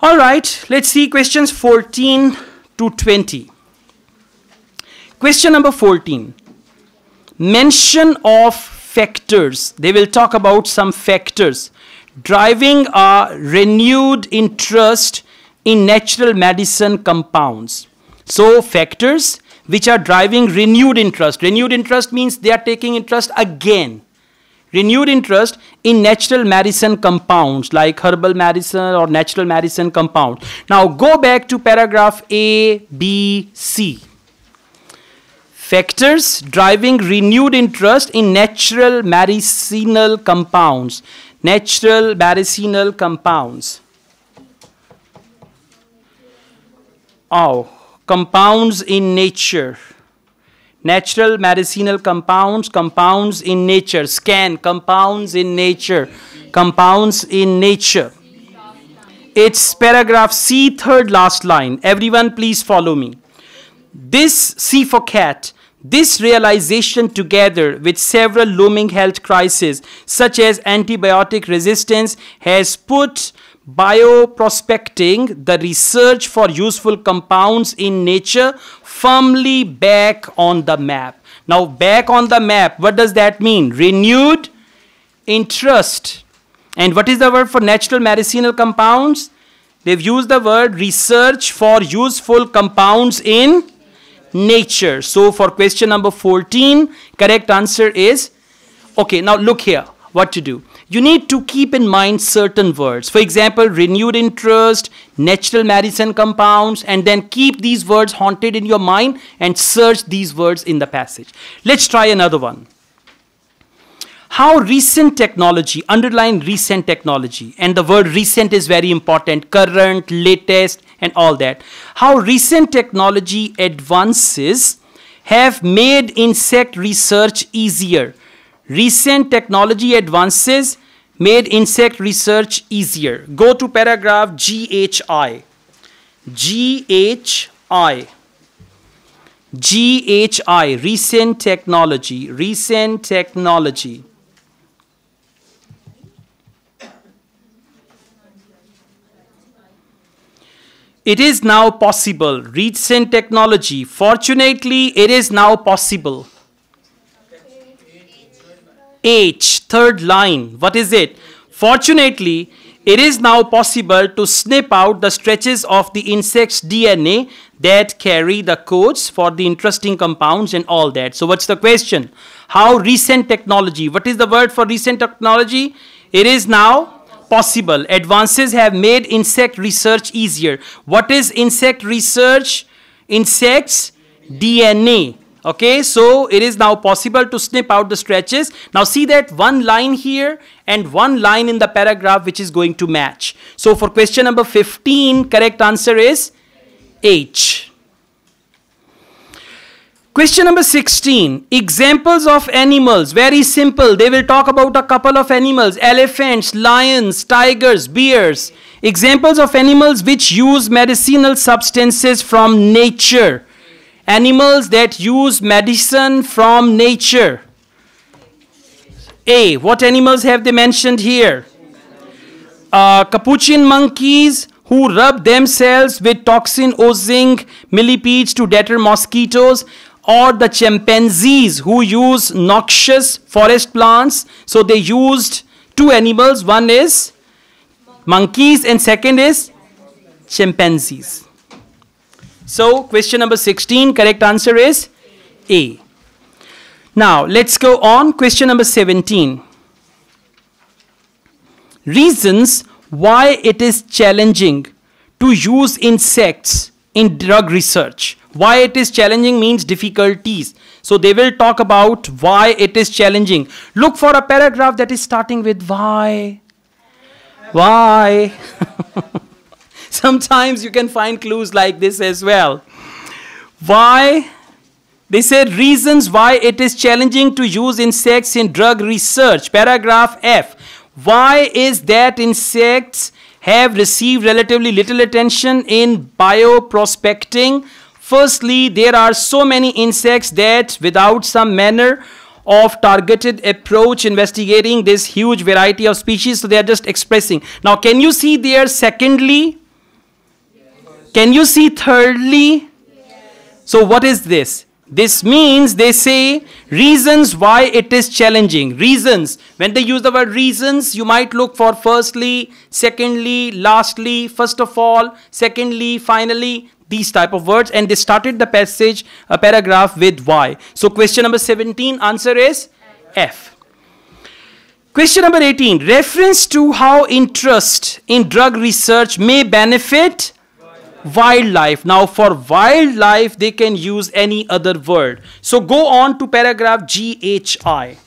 All right, let's see questions fourteen to twenty. Question number fourteen, mention of factors. They will talk about some factors driving a renewed interest in natural medicine compounds. So factors which are driving renewed interest. Renewed interest means they are taking interest again. Renewed interest in natural medicine compounds like herbal medicine or natural medicine compound. Now go back to paragraph A, B, C. Factors driving renewed interest in natural medicinal compounds. Natural medicinal compounds. Oh. Compounds in nature, natural medicinal compounds, compounds in nature, scan, compounds in nature, compounds in nature. It's paragraph C, third last line. Everyone please follow me. This, C for cat, this realization together with several looming health crises such as antibiotic resistance has put bioprospecting, the research for useful compounds in nature, firmly back on the map. Now back on the map, what does that mean? Renewed interest. And what is the word for natural medicinal compounds? They've used the word research for useful compounds in nature. So for question number fourteen, correct answer is, okay, now look here, what to do. You need to keep in mind certain words. For example, renewed interest, natural medicine compounds, and then keep these words haunted in your mind and search these words in the passage. Let's try another one. How recent technology, underline recent technology, and the word recent is very important, current, latest, and all that. How recent technology advances have made insect research easier. Recent technology advances made insect research easier. Go to paragraph G H I. G H I. G H I, recent technology, recent technology. It is now possible, recent technology. Fortunately, it is now possible. H, third line, what is it? Fortunately, it is now possible to snip out the stretches of the insect's D N A that carry the codes for the interesting compounds and all that. So what's the question? How recent technology? What is the word for recent technology? It is now possible. Advances have made insect research easier. What is insect research? Insects D N A. Okay, so it is now possible to snip out the stretches. Now see that one line here and one line in the paragraph which is going to match. So for question number fifteen, correct answer is H. Question number sixteen, examples of animals, very simple. They will talk about a couple of animals, elephants, lions, tigers, bears. Examples of animals which use medicinal substances from nature. Animals that use medicine from nature. A, what animals have they mentioned here? Uh, capuchin monkeys who rub themselves with toxin or zinc millipedes to deter mosquitoes, or the chimpanzees who use noxious forest plants. So they used two animals, one is monkeys and second is chimpanzees. So question number sixteen, correct answer is A. Now let's go on. Question number seventeen. Reasons why it is challenging to use insects in drug research. Why it is challenging means difficulties. So they will talk about why it is challenging. Look for a paragraph that is starting with why. Why? Sometimes you can find clues like this as well. Why? They said reasons why it is challenging to use insects in drug research. Paragraph F. Why is that insects have received relatively little attention in bioprospecting? Firstly, there are so many insects that without some manner of targeted approach investigating this huge variety of species, so they are just expressing. Now, can you see there secondly? Can you see thirdly? Yes. So what is this? This means they say reasons why it is challenging. Reasons. When they use the word reasons, you might look for firstly, secondly, lastly, first of all, secondly, finally, these type of words. And they started the passage, a paragraph with why. So question number seventeen, answer is F. Question number eighteen, reference to how interest in drug research may benefit wildlife. Now for wildlife, they can use any other word. So go on to paragraph G H I.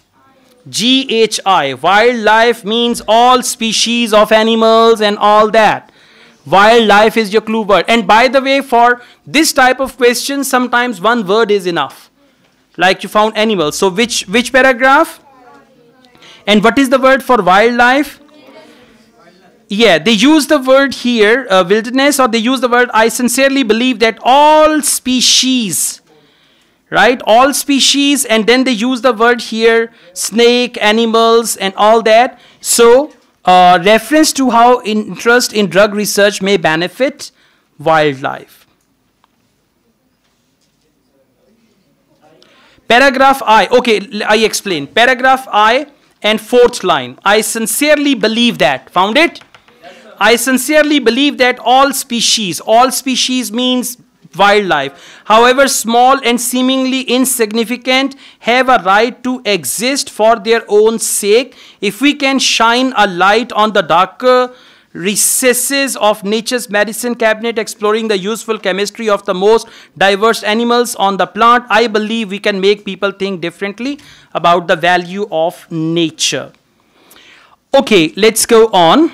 G H I, wildlife means all species of animals and all that. Wildlife is your clue word. And by the way, for this type of question, sometimes one word is enough. Like you found animals. So which, which paragraph? And what is the word for wildlife? Yeah, they use the word here, uh, wilderness, or they use the word, I sincerely believe that all species, right? All species, and then they use the word here, snake, animals, and all that. So, uh, reference to how interest in drug research may benefit wildlife. Paragraph I, okay, I explain. Paragraph I and fourth line, I sincerely believe that, found it? I sincerely believe that all species, all species means wildlife, however small and seemingly insignificant, have a right to exist for their own sake. If we can shine a light on the darker recesses of nature's medicine cabinet, exploring the useful chemistry of the most diverse animals on the plant, I believe we can make people think differently about the value of nature. Okay, let's go on.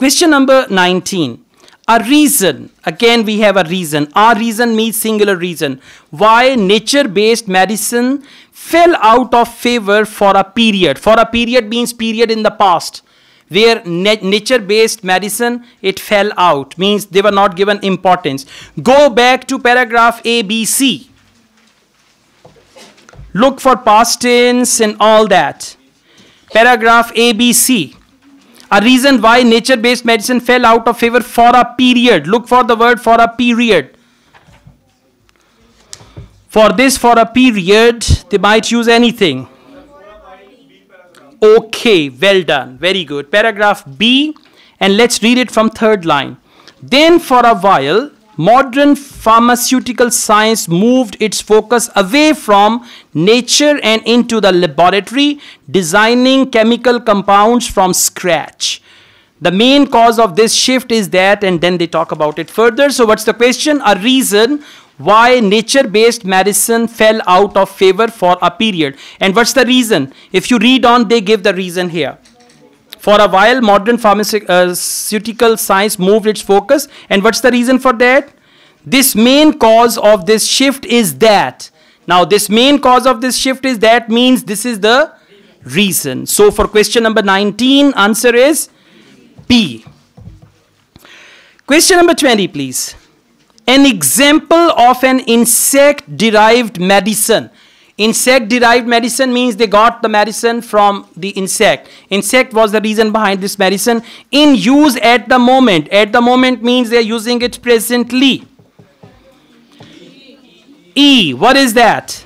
Question number nineteen, a reason, again we have a reason, our reason means singular reason, why nature-based medicine fell out of favor for a period. For a period means period in the past. where nature-based medicine, it fell out, means they were not given importance. Go back to paragraph A, B, C. Look for past tense and all that. Paragraph A, B, C. A reason why nature-based medicine fell out of favor for a period. Look for the word for a period. For this, for a period, they might use anything. Okay, well done. Very good. Paragraph B, and let's read it from third line. Then for a while, modern pharmaceutical science moved its focus away from nature and into the laboratory, designing chemical compounds from scratch. The main cause of this shift is that, and then they talk about it further. So what's the question? A reason why nature-based medicine fell out of favor for a period. And what's the reason? If you read on, they give the reason here. For a while, modern pharmaceutical science moved its focus. And what's the reason for that? This main cause of this shift is that. Now, this main cause of this shift is that means this is the reason. So, for question number nineteen, answer is B. Question number twenty, please. An example of an insect-derived medicine. Insect-derived medicine means they got the medicine from the insect. Insect was the reason behind this medicine. In use at the moment. At the moment means they are using it presently. E. What is that?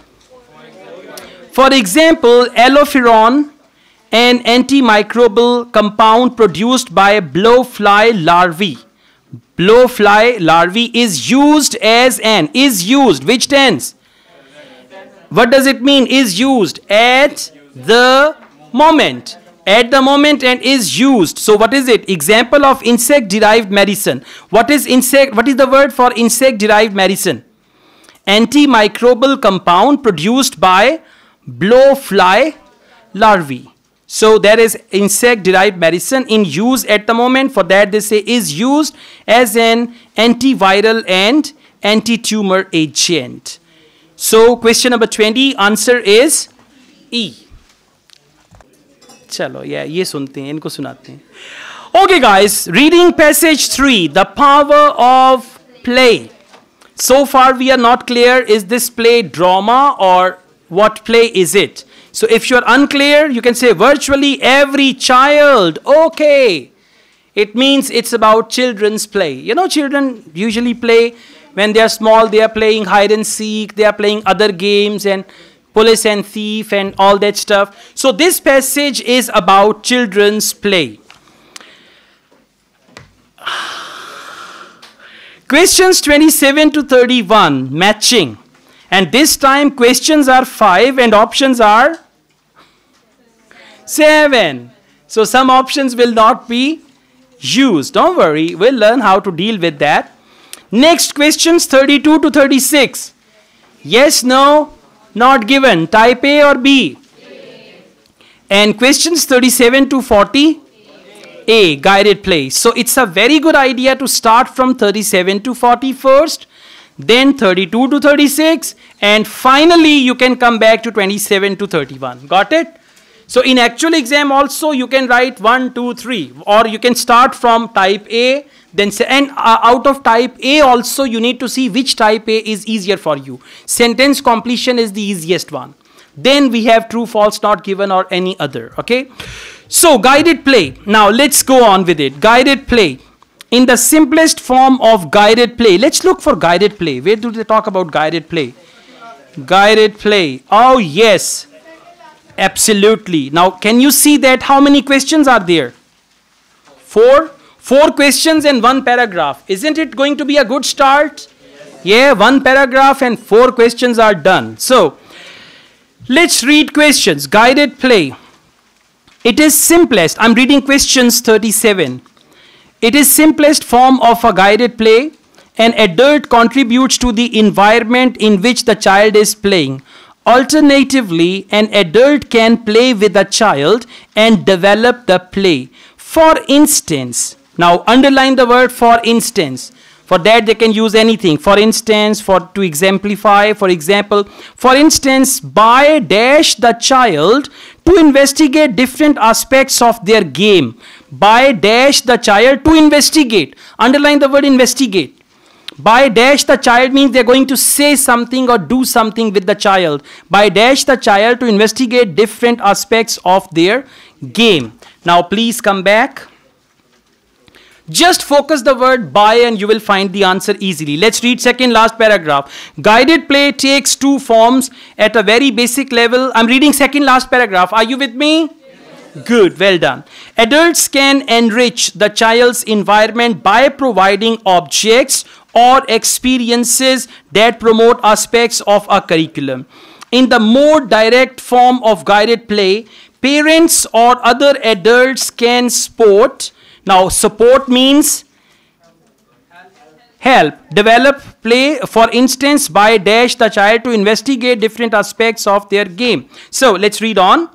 For example, alloferon, an antimicrobial compound produced by blowfly larvae. Blowfly larvae is used as an, is used, which tense? What does it mean? Is used at the moment. At the moment and is used. So what is it? Example of insect derived medicine. What is insect, what is the word for insect derived medicine? Antimicrobial compound produced by blowfly larvae. So there is insect-derived medicine in use at the moment. For that they say is used as an antiviral and anti-tumor agent. So question number twenty, answer is E. Chalo, yeah, ye sunte hain, inko sunate hain. Okay guys, reading passage three, the power of play. So far we are not clear, is this play drama or what play is it? So if you are unclear, you can say virtually every child. Okay. It means it's about children's play. You know, children usually play when they are small. They are playing hide and seek. They are playing other games and police and thief and all that stuff. So this passage is about children's play. Questions twenty-seven to thirty-one, matching. And this time questions are five and options are seven. So some options will not be used. Don't worry, we'll learn how to deal with that. Next, questions thirty-two to thirty-six. Yes, no, not given. Type A or B? A. And questions thirty-seven to forty? A. A, guided play. So it's a very good idea to start from thirty-seven to forty first, then thirty-two to thirty-six, and finally you can come back to twenty-seven to thirty-one. Got it? So in actual exam also you can write one, two, three, or you can start from type A, then say, and uh, out of type A also you need to see which type A is easier for you. Sentence completion is the easiest one. Then we have true, false, not given, or any other. Okay, so guided play. Now let's go on with it. Guided play. In the simplest form of guided play, let's look for guided play. Where do they talk about guided play? Guided play. Oh yes, absolutely. Now can you see that how many questions are there? Four? Four questions and one paragraph. Isn't it going to be a good start? Yeah, one paragraph and four questions are done. So let's read questions. Guided play. It is simplest. I'm reading questions thirty-seven. It is simplest form of a guided play. An adult contributes to the environment in which the child is playing. Alternatively, an adult can play with a child and develop the play. For instance, now underline the word for instance. For that they can use anything. For instance, for to exemplify, for example, for instance, by dash the child to investigate different aspects of their game. by dash the child to investigate. Underline the word investigate. By dash the child means they're going to say something or do something with the child. By dash the child to investigate different aspects of their game. Now please come back. Just focus the word by and you will find the answer easily. Let's read second last paragraph. Guided play takes two forms at a very basic level. I'm reading second last paragraph. Are you with me? Good, well done. Adults can enrich the child's environment by providing objects or experiences that promote aspects of a curriculum. In the more direct form of guided play, parents or other adults can support. Now, support means help. Develop play, for instance, by dash the child to investigate different aspects of their game. So, let's read on.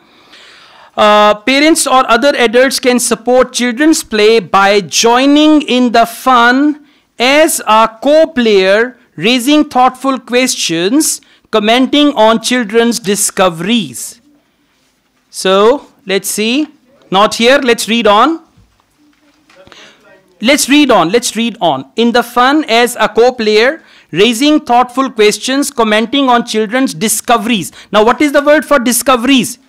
Uh, parents or other adults can support children's play by joining in the fun as a co-player, raising thoughtful questions, commenting on children's discoveries. So, let's see. Not here. Let's read on. Let's read on. Let's read on. In the fun as a co-player, raising thoughtful questions, commenting on children's discoveries. Now, what is the word for discoveries?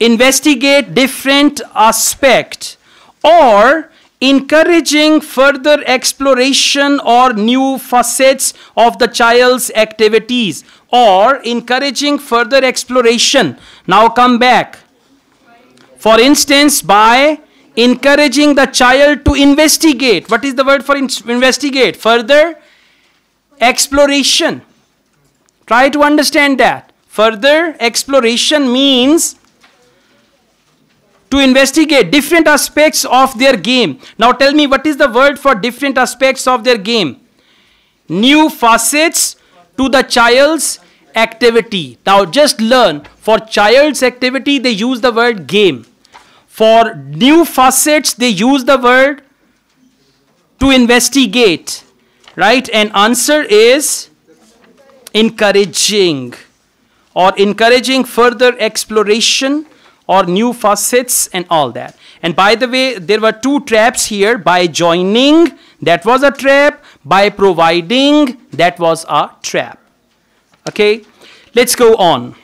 Investigate different aspect or encouraging further exploration or new facets of the child's activities or encouraging further exploration. Now come back. For instance, by encouraging the child to investigate. What is the word for in- investigate? Further exploration. Try to understand that. Further exploration means to investigate different aspects of their game. Now tell me, what is the word for different aspects of their game? New facets to the child's activity. Now just learn, for child's activity they use the word game. For new facets they use the word to investigate. Right? And answer is encouraging or encouraging further exploration or new facets and all that. And by the way, there were two traps here. By joining, that was a trap. By providing, that was a trap. Okay, let's go on.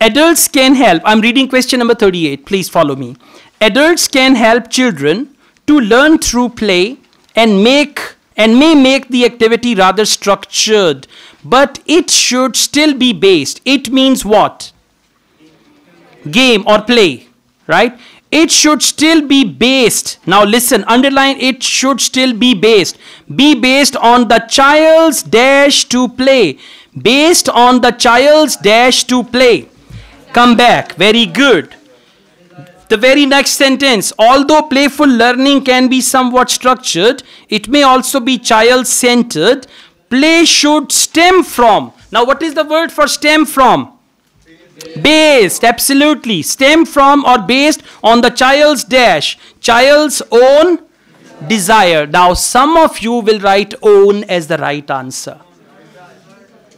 Adults can help. I'm reading question number thirty-eight. Please follow me. Adults can help children to learn through play and make and may make the activity rather structured, but it should still be based. It means what? Game or play, right? It should still be based. Now listen, underline it should still be based. Be based on the child's dash to play. Based on the child's dash to play. Come back. Very good. The very next sentence, although playful learning can be somewhat structured, it may also be child-centered. Play should stem from. Now, what is the word for stem from? Based. Based, absolutely. Stem from or based on the child's dash, child's own desire. Now, some of you will write own as the right answer.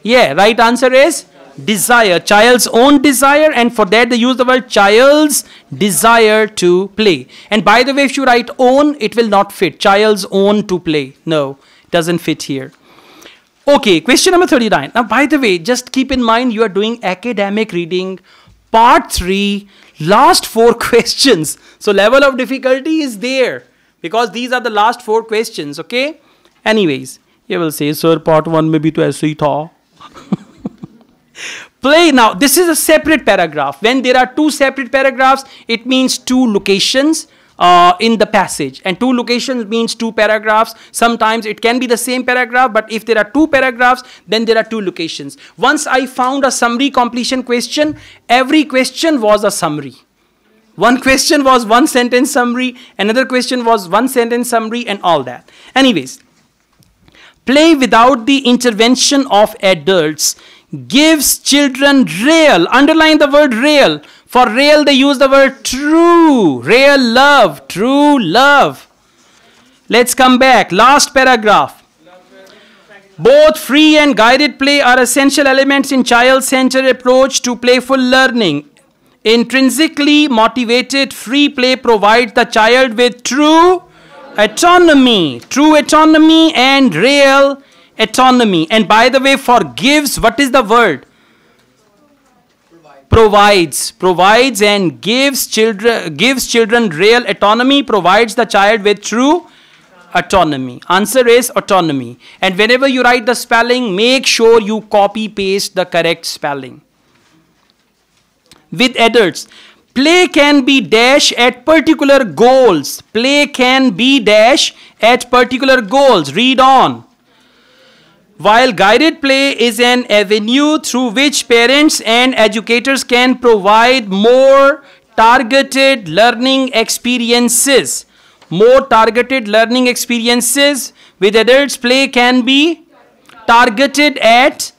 Yeah, right answer is desire, child's own desire, and for that they use the word child's desire to play. And by the way, if you write own, it will not fit. Child's own to play. No, it doesn't fit here. Okay, question number thirty-nine. Now, by the way, just keep in mind you are doing academic reading, part three, last four questions. So, level of difficulty is there because these are the last four questions, okay? Anyways, you will say, sir, part one may be to aise hi tha. Play. Now, this is a separate paragraph. When there are two separate paragraphs, it means two locations uh, in the passage. And two locations means two paragraphs. Sometimes it can be the same paragraph, but if there are two paragraphs, then there are two locations. Once I found a summary completion question, every question was a summary. One question was one sentence summary, another question was one sentence summary, and all that. Anyways, play without the intervention of adults gives children real, underline the word real. For real, they use the word true, real love, true love. Let's come back. Last paragraph. Both free and guided play are essential elements in child-centered approach to playful learning. Intrinsically motivated free play provides the child with true autonomy, true autonomy and real autonomy. And by the way, forgives, what is the word? Provides, provides and gives children, gives children real autonomy, provides the child with true autonomy. Answer is autonomy. And whenever you write the spelling, make sure you copy paste the correct spelling. With adults, play can be dash at particular goals. Play can be dash at particular goals. Read on. While guided play is an avenue through which parents and educators can provide more targeted learning experiences. More targeted learning experiences. With adults, play can be targeted at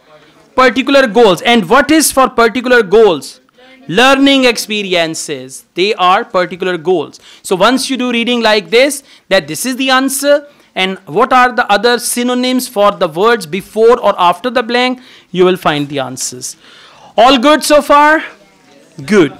particular goals. And what is for particular goals? Learning experiences. They are particular goals. So once you do reading like this, that this is the answer, and what are the other synonyms for the words before or after the blank, you will find the answers. All good so far? Good.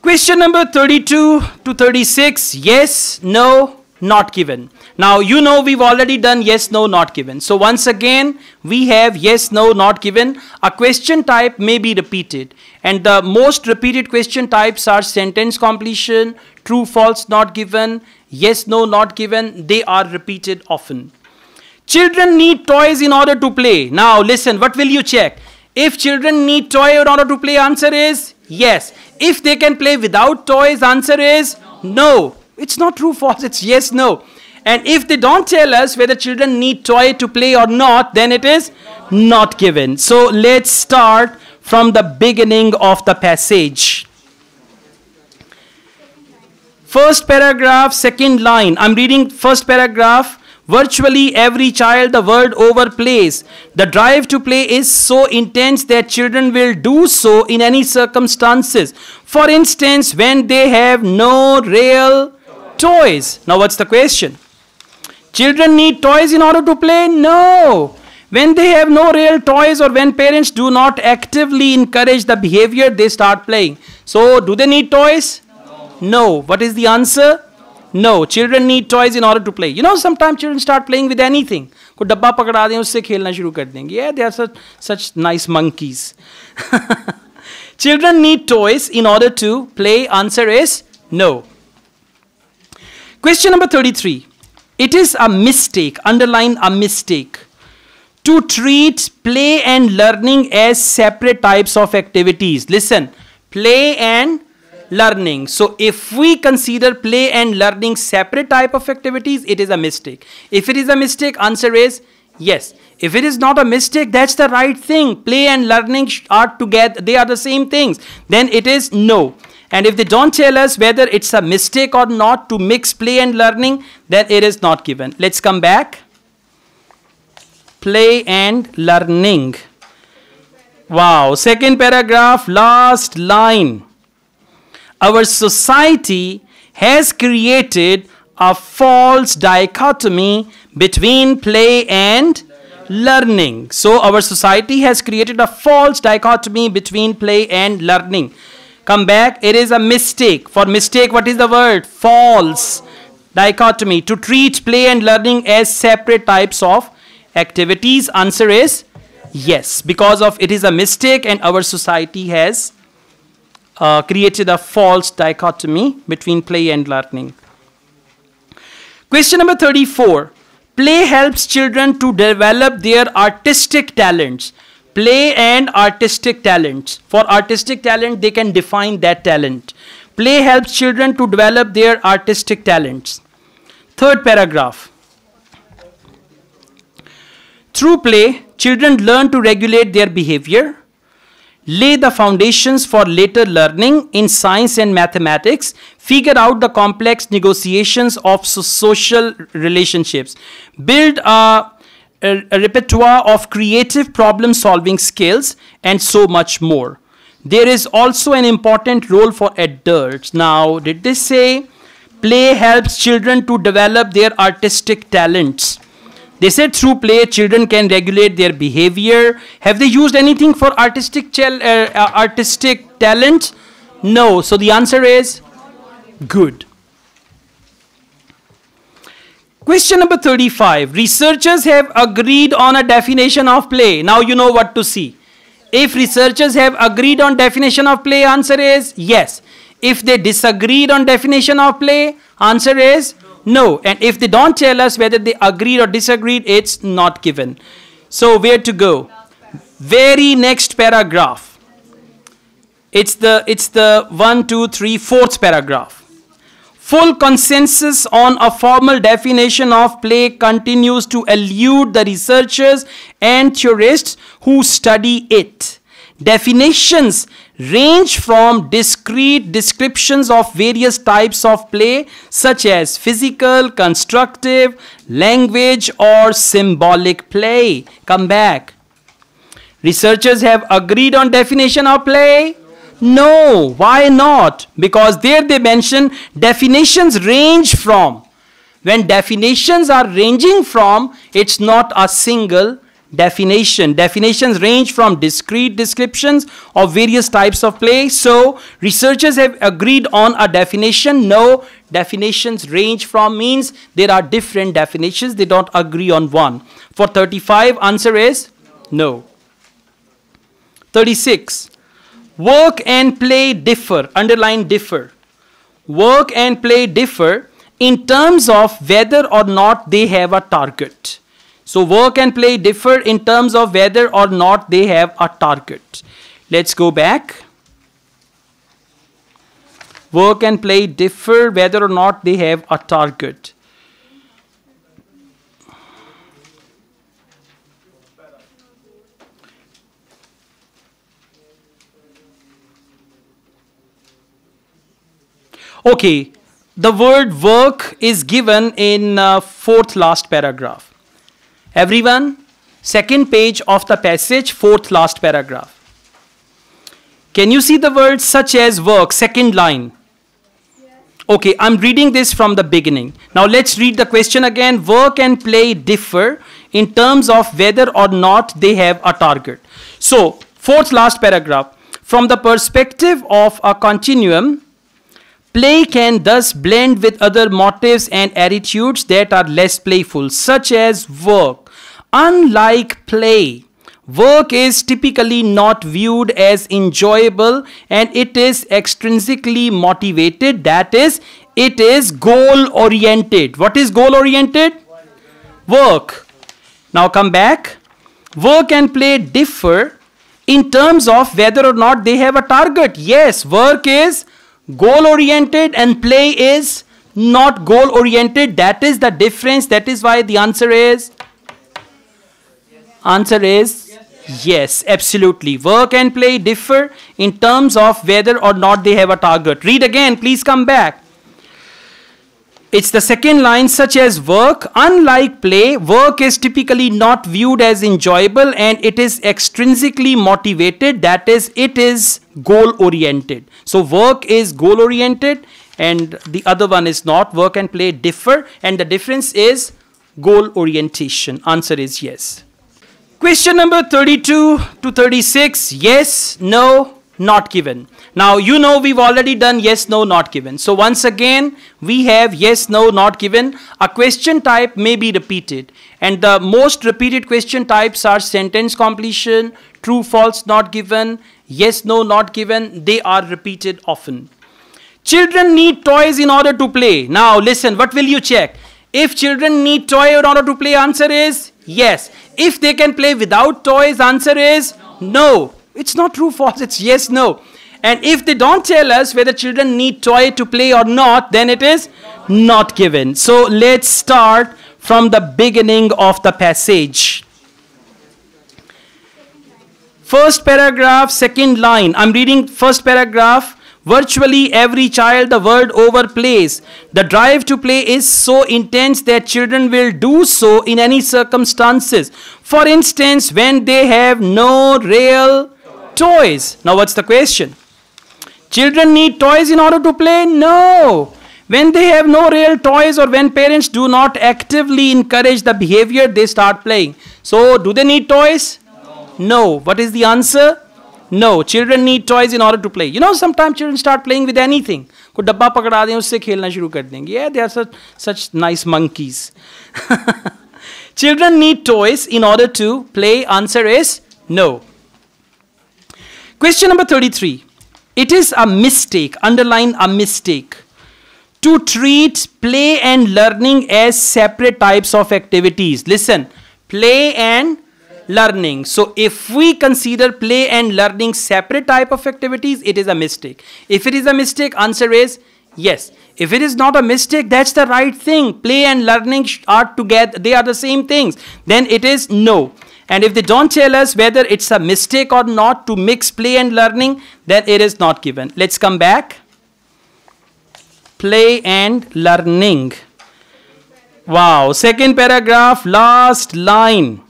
Question number thirty-two to thirty-six, yes, no, not given. Now you know we've already done yes, no, not given. So once again, we have yes, no, not given. A question type may be repeated. And the most repeated question types are sentence completion, true, false, not given, yes, no, not given. They are repeated often. Children need toys in order to play. Now listen, what will you check? If children need toy in order to play, answer is yes. If they can play without toys, answer is no. It's not true, false, it's yes, no. And if they don't tell us whether children need toy to play or not, then it is not given. So let's start from the beginning of the passage. First paragraph, second line. I'm reading first paragraph. Virtually every child, the word over, plays. The drive to play is so intense that children will do so in any circumstances. For instance, when they have no real toys. Now what's the question? Children need toys in order to play? No. When they have no real toys or when parents do not actively encourage the behavior, they start playing. So do they need toys? No. No. What is the answer? No. Children need toys in order to play. You know, sometimes children start playing with anything. Ko dabba pakda dein, usse khelna shuru kar denge. Yeah, they are such, such nice monkeys. Children need toys in order to play. Answer is no. Question number thirty-three. It is a mistake, underline a mistake, to treat play and learning as separate types of activities. Listen, play and learning. So if we consider play and learning separate type of activities, it is a mistake. If it is a mistake, answer is yes. If it is not a mistake, that's the right thing. Play and learning are together, they are the same things. Then it is no. And if they don't tell us whether it's a mistake or not to mix play and learning, then it is not given. Let's come back. Play and learning. Wow. Second paragraph, last line. Our society has created a false dichotomy between play and learning. So our society has created a false dichotomy between play and learning. Come back. It is a mistake. For mistake, what is the word? False dichotomy. To treat play and learning as separate types of activities. Answer is yes. Because of it is a mistake and our society has uh, created a false dichotomy between play and learning. Question number thirty-four. Play helps children to develop their artistic talents. Play and artistic talents. For artistic talent, they can define that talent. Play helps children to develop their artistic talents. Third paragraph. Through play, children learn to regulate their behavior, lay the foundations for later learning in science and mathematics, figure out the complex negotiations of social relationships, build a a repertoire of creative problem-solving skills, and so much more. There is also an important role for adults. Now, did they say play helps children to develop their artistic talents? They said through play, children can regulate their behavior. Have they used anything for artistic, uh, artistic talent? No. So the answer is good. Question number thirty-five. Researchers have agreed on a definition of play. Now you know what to see. If researchers have agreed on definition of play, answer is yes. If they disagreed on definition of play, answer is no. And if they don't tell us whether they agreed or disagreed, it's not given. So where to go? Very next paragraph. It's the, it's the one, two, three, fourth paragraph. Full consensus on a formal definition of play continues to elude the researchers and theorists who study it. Definitions range from discrete descriptions of various types of play, such as physical, constructive, language, or symbolic play. Come back. Researchers have agreed on definition of play? No. Why not? Because there they mention definitions range from. When definitions are ranging from, it's not a single definition. Definitions range from discrete descriptions of various types of play. So researchers have agreed on a definition. No, definitions range from means there are different definitions. They don't agree on one. For thirty-five, answer is no. thirty-six. Work and play differ, underline differ. Work and play differ in terms of whether or not they have a target. So work and play differ in terms of whether or not they have a target. Let's go back. Work and play differ whether or not they have a target. Okay, the word work is given in uh, fourth last paragraph. Everyone, second page of the passage, fourth last paragraph. Can you see the word such as work, second line? Yes. Okay, I'm reading this from the beginning. Now let's read the question again. Work and play differ in terms of whether or not they have a target. So, fourth last paragraph. From the perspective of a continuum, play can thus blend with other motives and attitudes that are less playful, such as work. Unlike play, work is typically not viewed as enjoyable and it is extrinsically motivated. That is, it is goal-oriented. What is goal-oriented? Work. Now come back. Work and play differ in terms of whether or not they have a target. Yes, work is goal-oriented and play is not goal-oriented. That is the difference. That is why the answer is answer is yes, absolutely. Work and play differ in terms of whether or not they have a target. Read again, please come back. It's the second line, such as work. Unlike play, work is typically not viewed as enjoyable and it is extrinsically motivated. That is, it is goal-oriented. So work is goal-oriented and the other one is not. Work and play differ and the difference is goal orientation. Answer is yes. Question number thirty-two to thirty-six, yes, no, not given. Now you know we've already done yes, no, not given. So once again we have yes, no, not given. A question type may be repeated and the most repeated question types are sentence completion, true, false, not given, yes, no, not given. They are repeated often. Children need toys in order to play. Now listen, what will you check? If children need toy in order to play, answer is yes. If they can play without toys, answer is no. It's not true, false, it's yes, no. And if they don't tell us whether children need toy to play or not, then it is not given. So let's start from the beginning of the passage. First paragraph, second line. I'm reading first paragraph. Virtually every child the world over plays. The drive to play is so intense that children will do so in any circumstances. For instance, when they have no real toys. Now what's the question? Children need toys in order to play? No. When they have no real toys or when parents do not actively encourage the behavior, they start playing. So do they need toys? No. No. What is the answer? No, children need toys in order to play. You know, sometimes children start playing with anything. कोई डब्बा पकड़ा दें, उससे खेलना शुरू कर देंगे. Yeah, they are such such nice monkeys. Children need toys in order to play. Answer is no. Question number thirty-three. It is a mistake, underline a mistake, to treat play and learning as separate types of activities. Listen, play and learning. So if we consider play and learning separate type of activities, it is a mistake. If it is a mistake, answer is yes. If it is not a mistake, that's the right thing. Play and learning are together, they are the same things. Then it is no. And if they don't tell us whether it's a mistake or not to mix play and learning, then it is not given. Let's come back. Play and learning. Wow. Second paragraph, last line.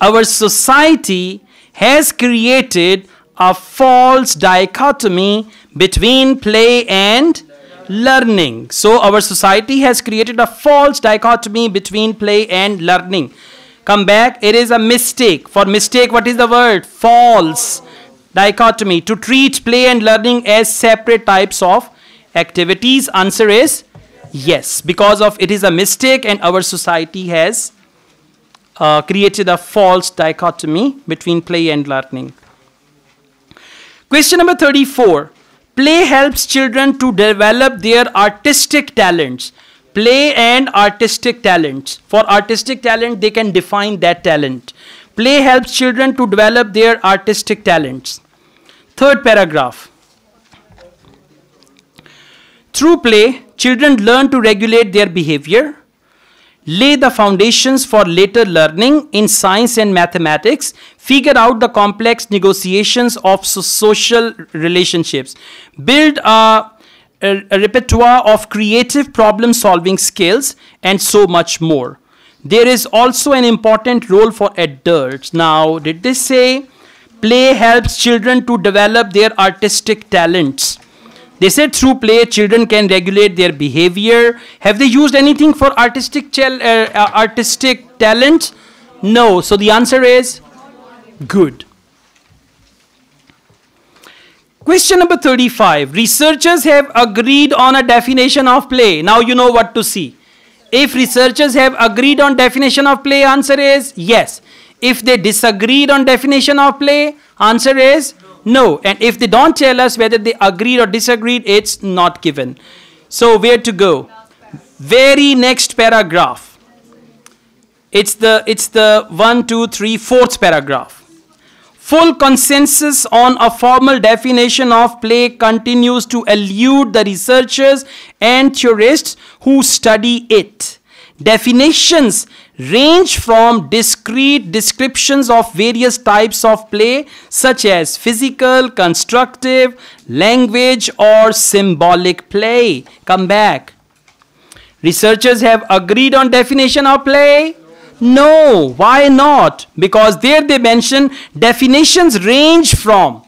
Our society has created a false dichotomy between play and learning. So our society has created a false dichotomy between play and learning. Come back. It is a mistake. For mistake, what is the word? False dichotomy. To treat play and learning as separate types of activities. Answer is yes. Because of it is a mistake and our society has uh, created a false dichotomy between play and learning. Question number thirty-four. Play helps children to develop their artistic talents. Play and artistic talent. For artistic talent, they can define that talent. Play helps children to develop their artistic talents. Third paragraph. Through play, children learn to regulate their behavior, lay the foundations for later learning in science and mathematics, figure out the complex negotiations of social relationships, build a a repertoire of creative problem-solving skills, and so much more. There is also an important role for adults. Now, did they say play helps children to develop their artistic talents? They said through play, children can regulate their behavior. Have they used anything for artistic, uh, artistic talent? No. So the answer is good. Question number thirty-five. Researchers have agreed on a definition of play. Now you know what to see. If researchers have agreed on definition of play, answer is yes. If they disagreed on definition of play, answer is no. And if they don't tell us whether they agreed or disagreed, it's not given. So where to go? Very next paragraph. It's the, it's the one, two, three, fourth paragraph. Full consensus on a formal definition of play continues to elude the researchers and theorists who study it. Definitions range from discrete descriptions of various types of play, such as physical, constructive, language, or symbolic play. Come back. Researchers have agreed on definition of play. No, why not? Because there they mention definitions range from.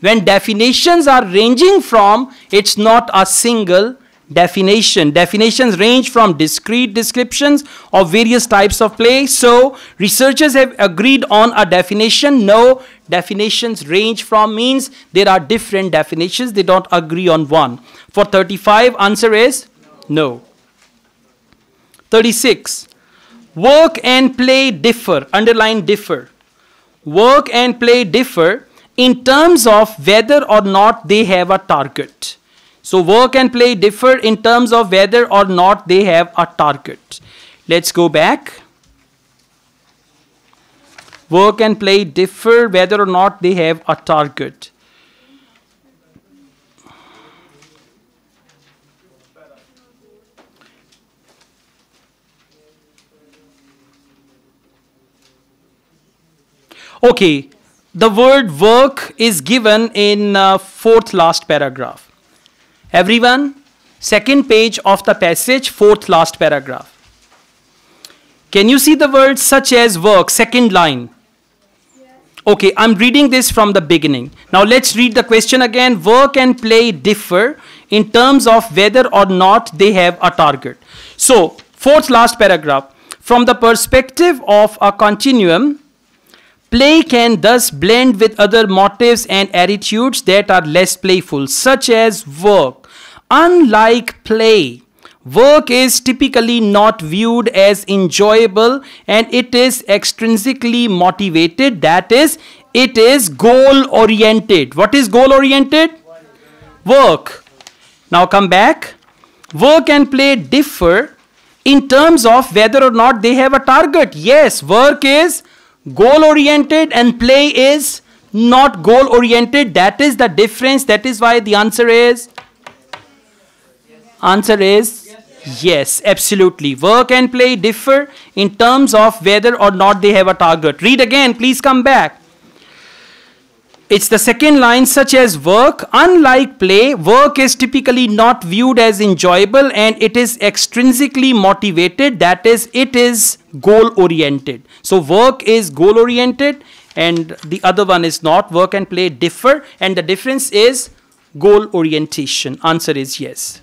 When definitions are ranging from, it's not a single definition. Definitions range from discrete descriptions of various types of play. So researchers have agreed on a definition. No, definitions range from means there are different definitions. They don't agree on one. For thirty-five, answer is no. thirty-six. Work and play differ, underline differ. Work and play differ in terms of whether or not they have a target. So work and play differ in terms of whether or not they have a target. Let's go back. Work and play differ whether or not they have a target. Okay, the word work is given in uh, fourth last paragraph. Everyone, second page of the passage, fourth last paragraph. Can you see the word such as work, second line? Okay, I'm reading this from the beginning. Now let's read the question again. Work and play differ in terms of whether or not they have a target. So, fourth last paragraph. From the perspective of a continuum, Play can thus blend with other motives and attitudes that are less playful, such as work. Unlike play, work is typically not viewed as enjoyable and it is extrinsically motivated. That is, it is goal-oriented. What is goal-oriented? Work. Now come back. Work and play differ in terms of whether or not they have a target. Yes, work is goal-oriented and play is not goal-oriented. That is the difference. That is why the answer is Answer is yes, yes. yes, absolutely. Work and play differ in terms of whether or not they have a target. Read again, please come back. It's the second line, such as work. Unlike play, work is typically not viewed as enjoyable and it is extrinsically motivated. That is, it is goal-oriented. So work is goal-oriented and the other one is not. Work and play differ and the difference is goal orientation. Answer is yes.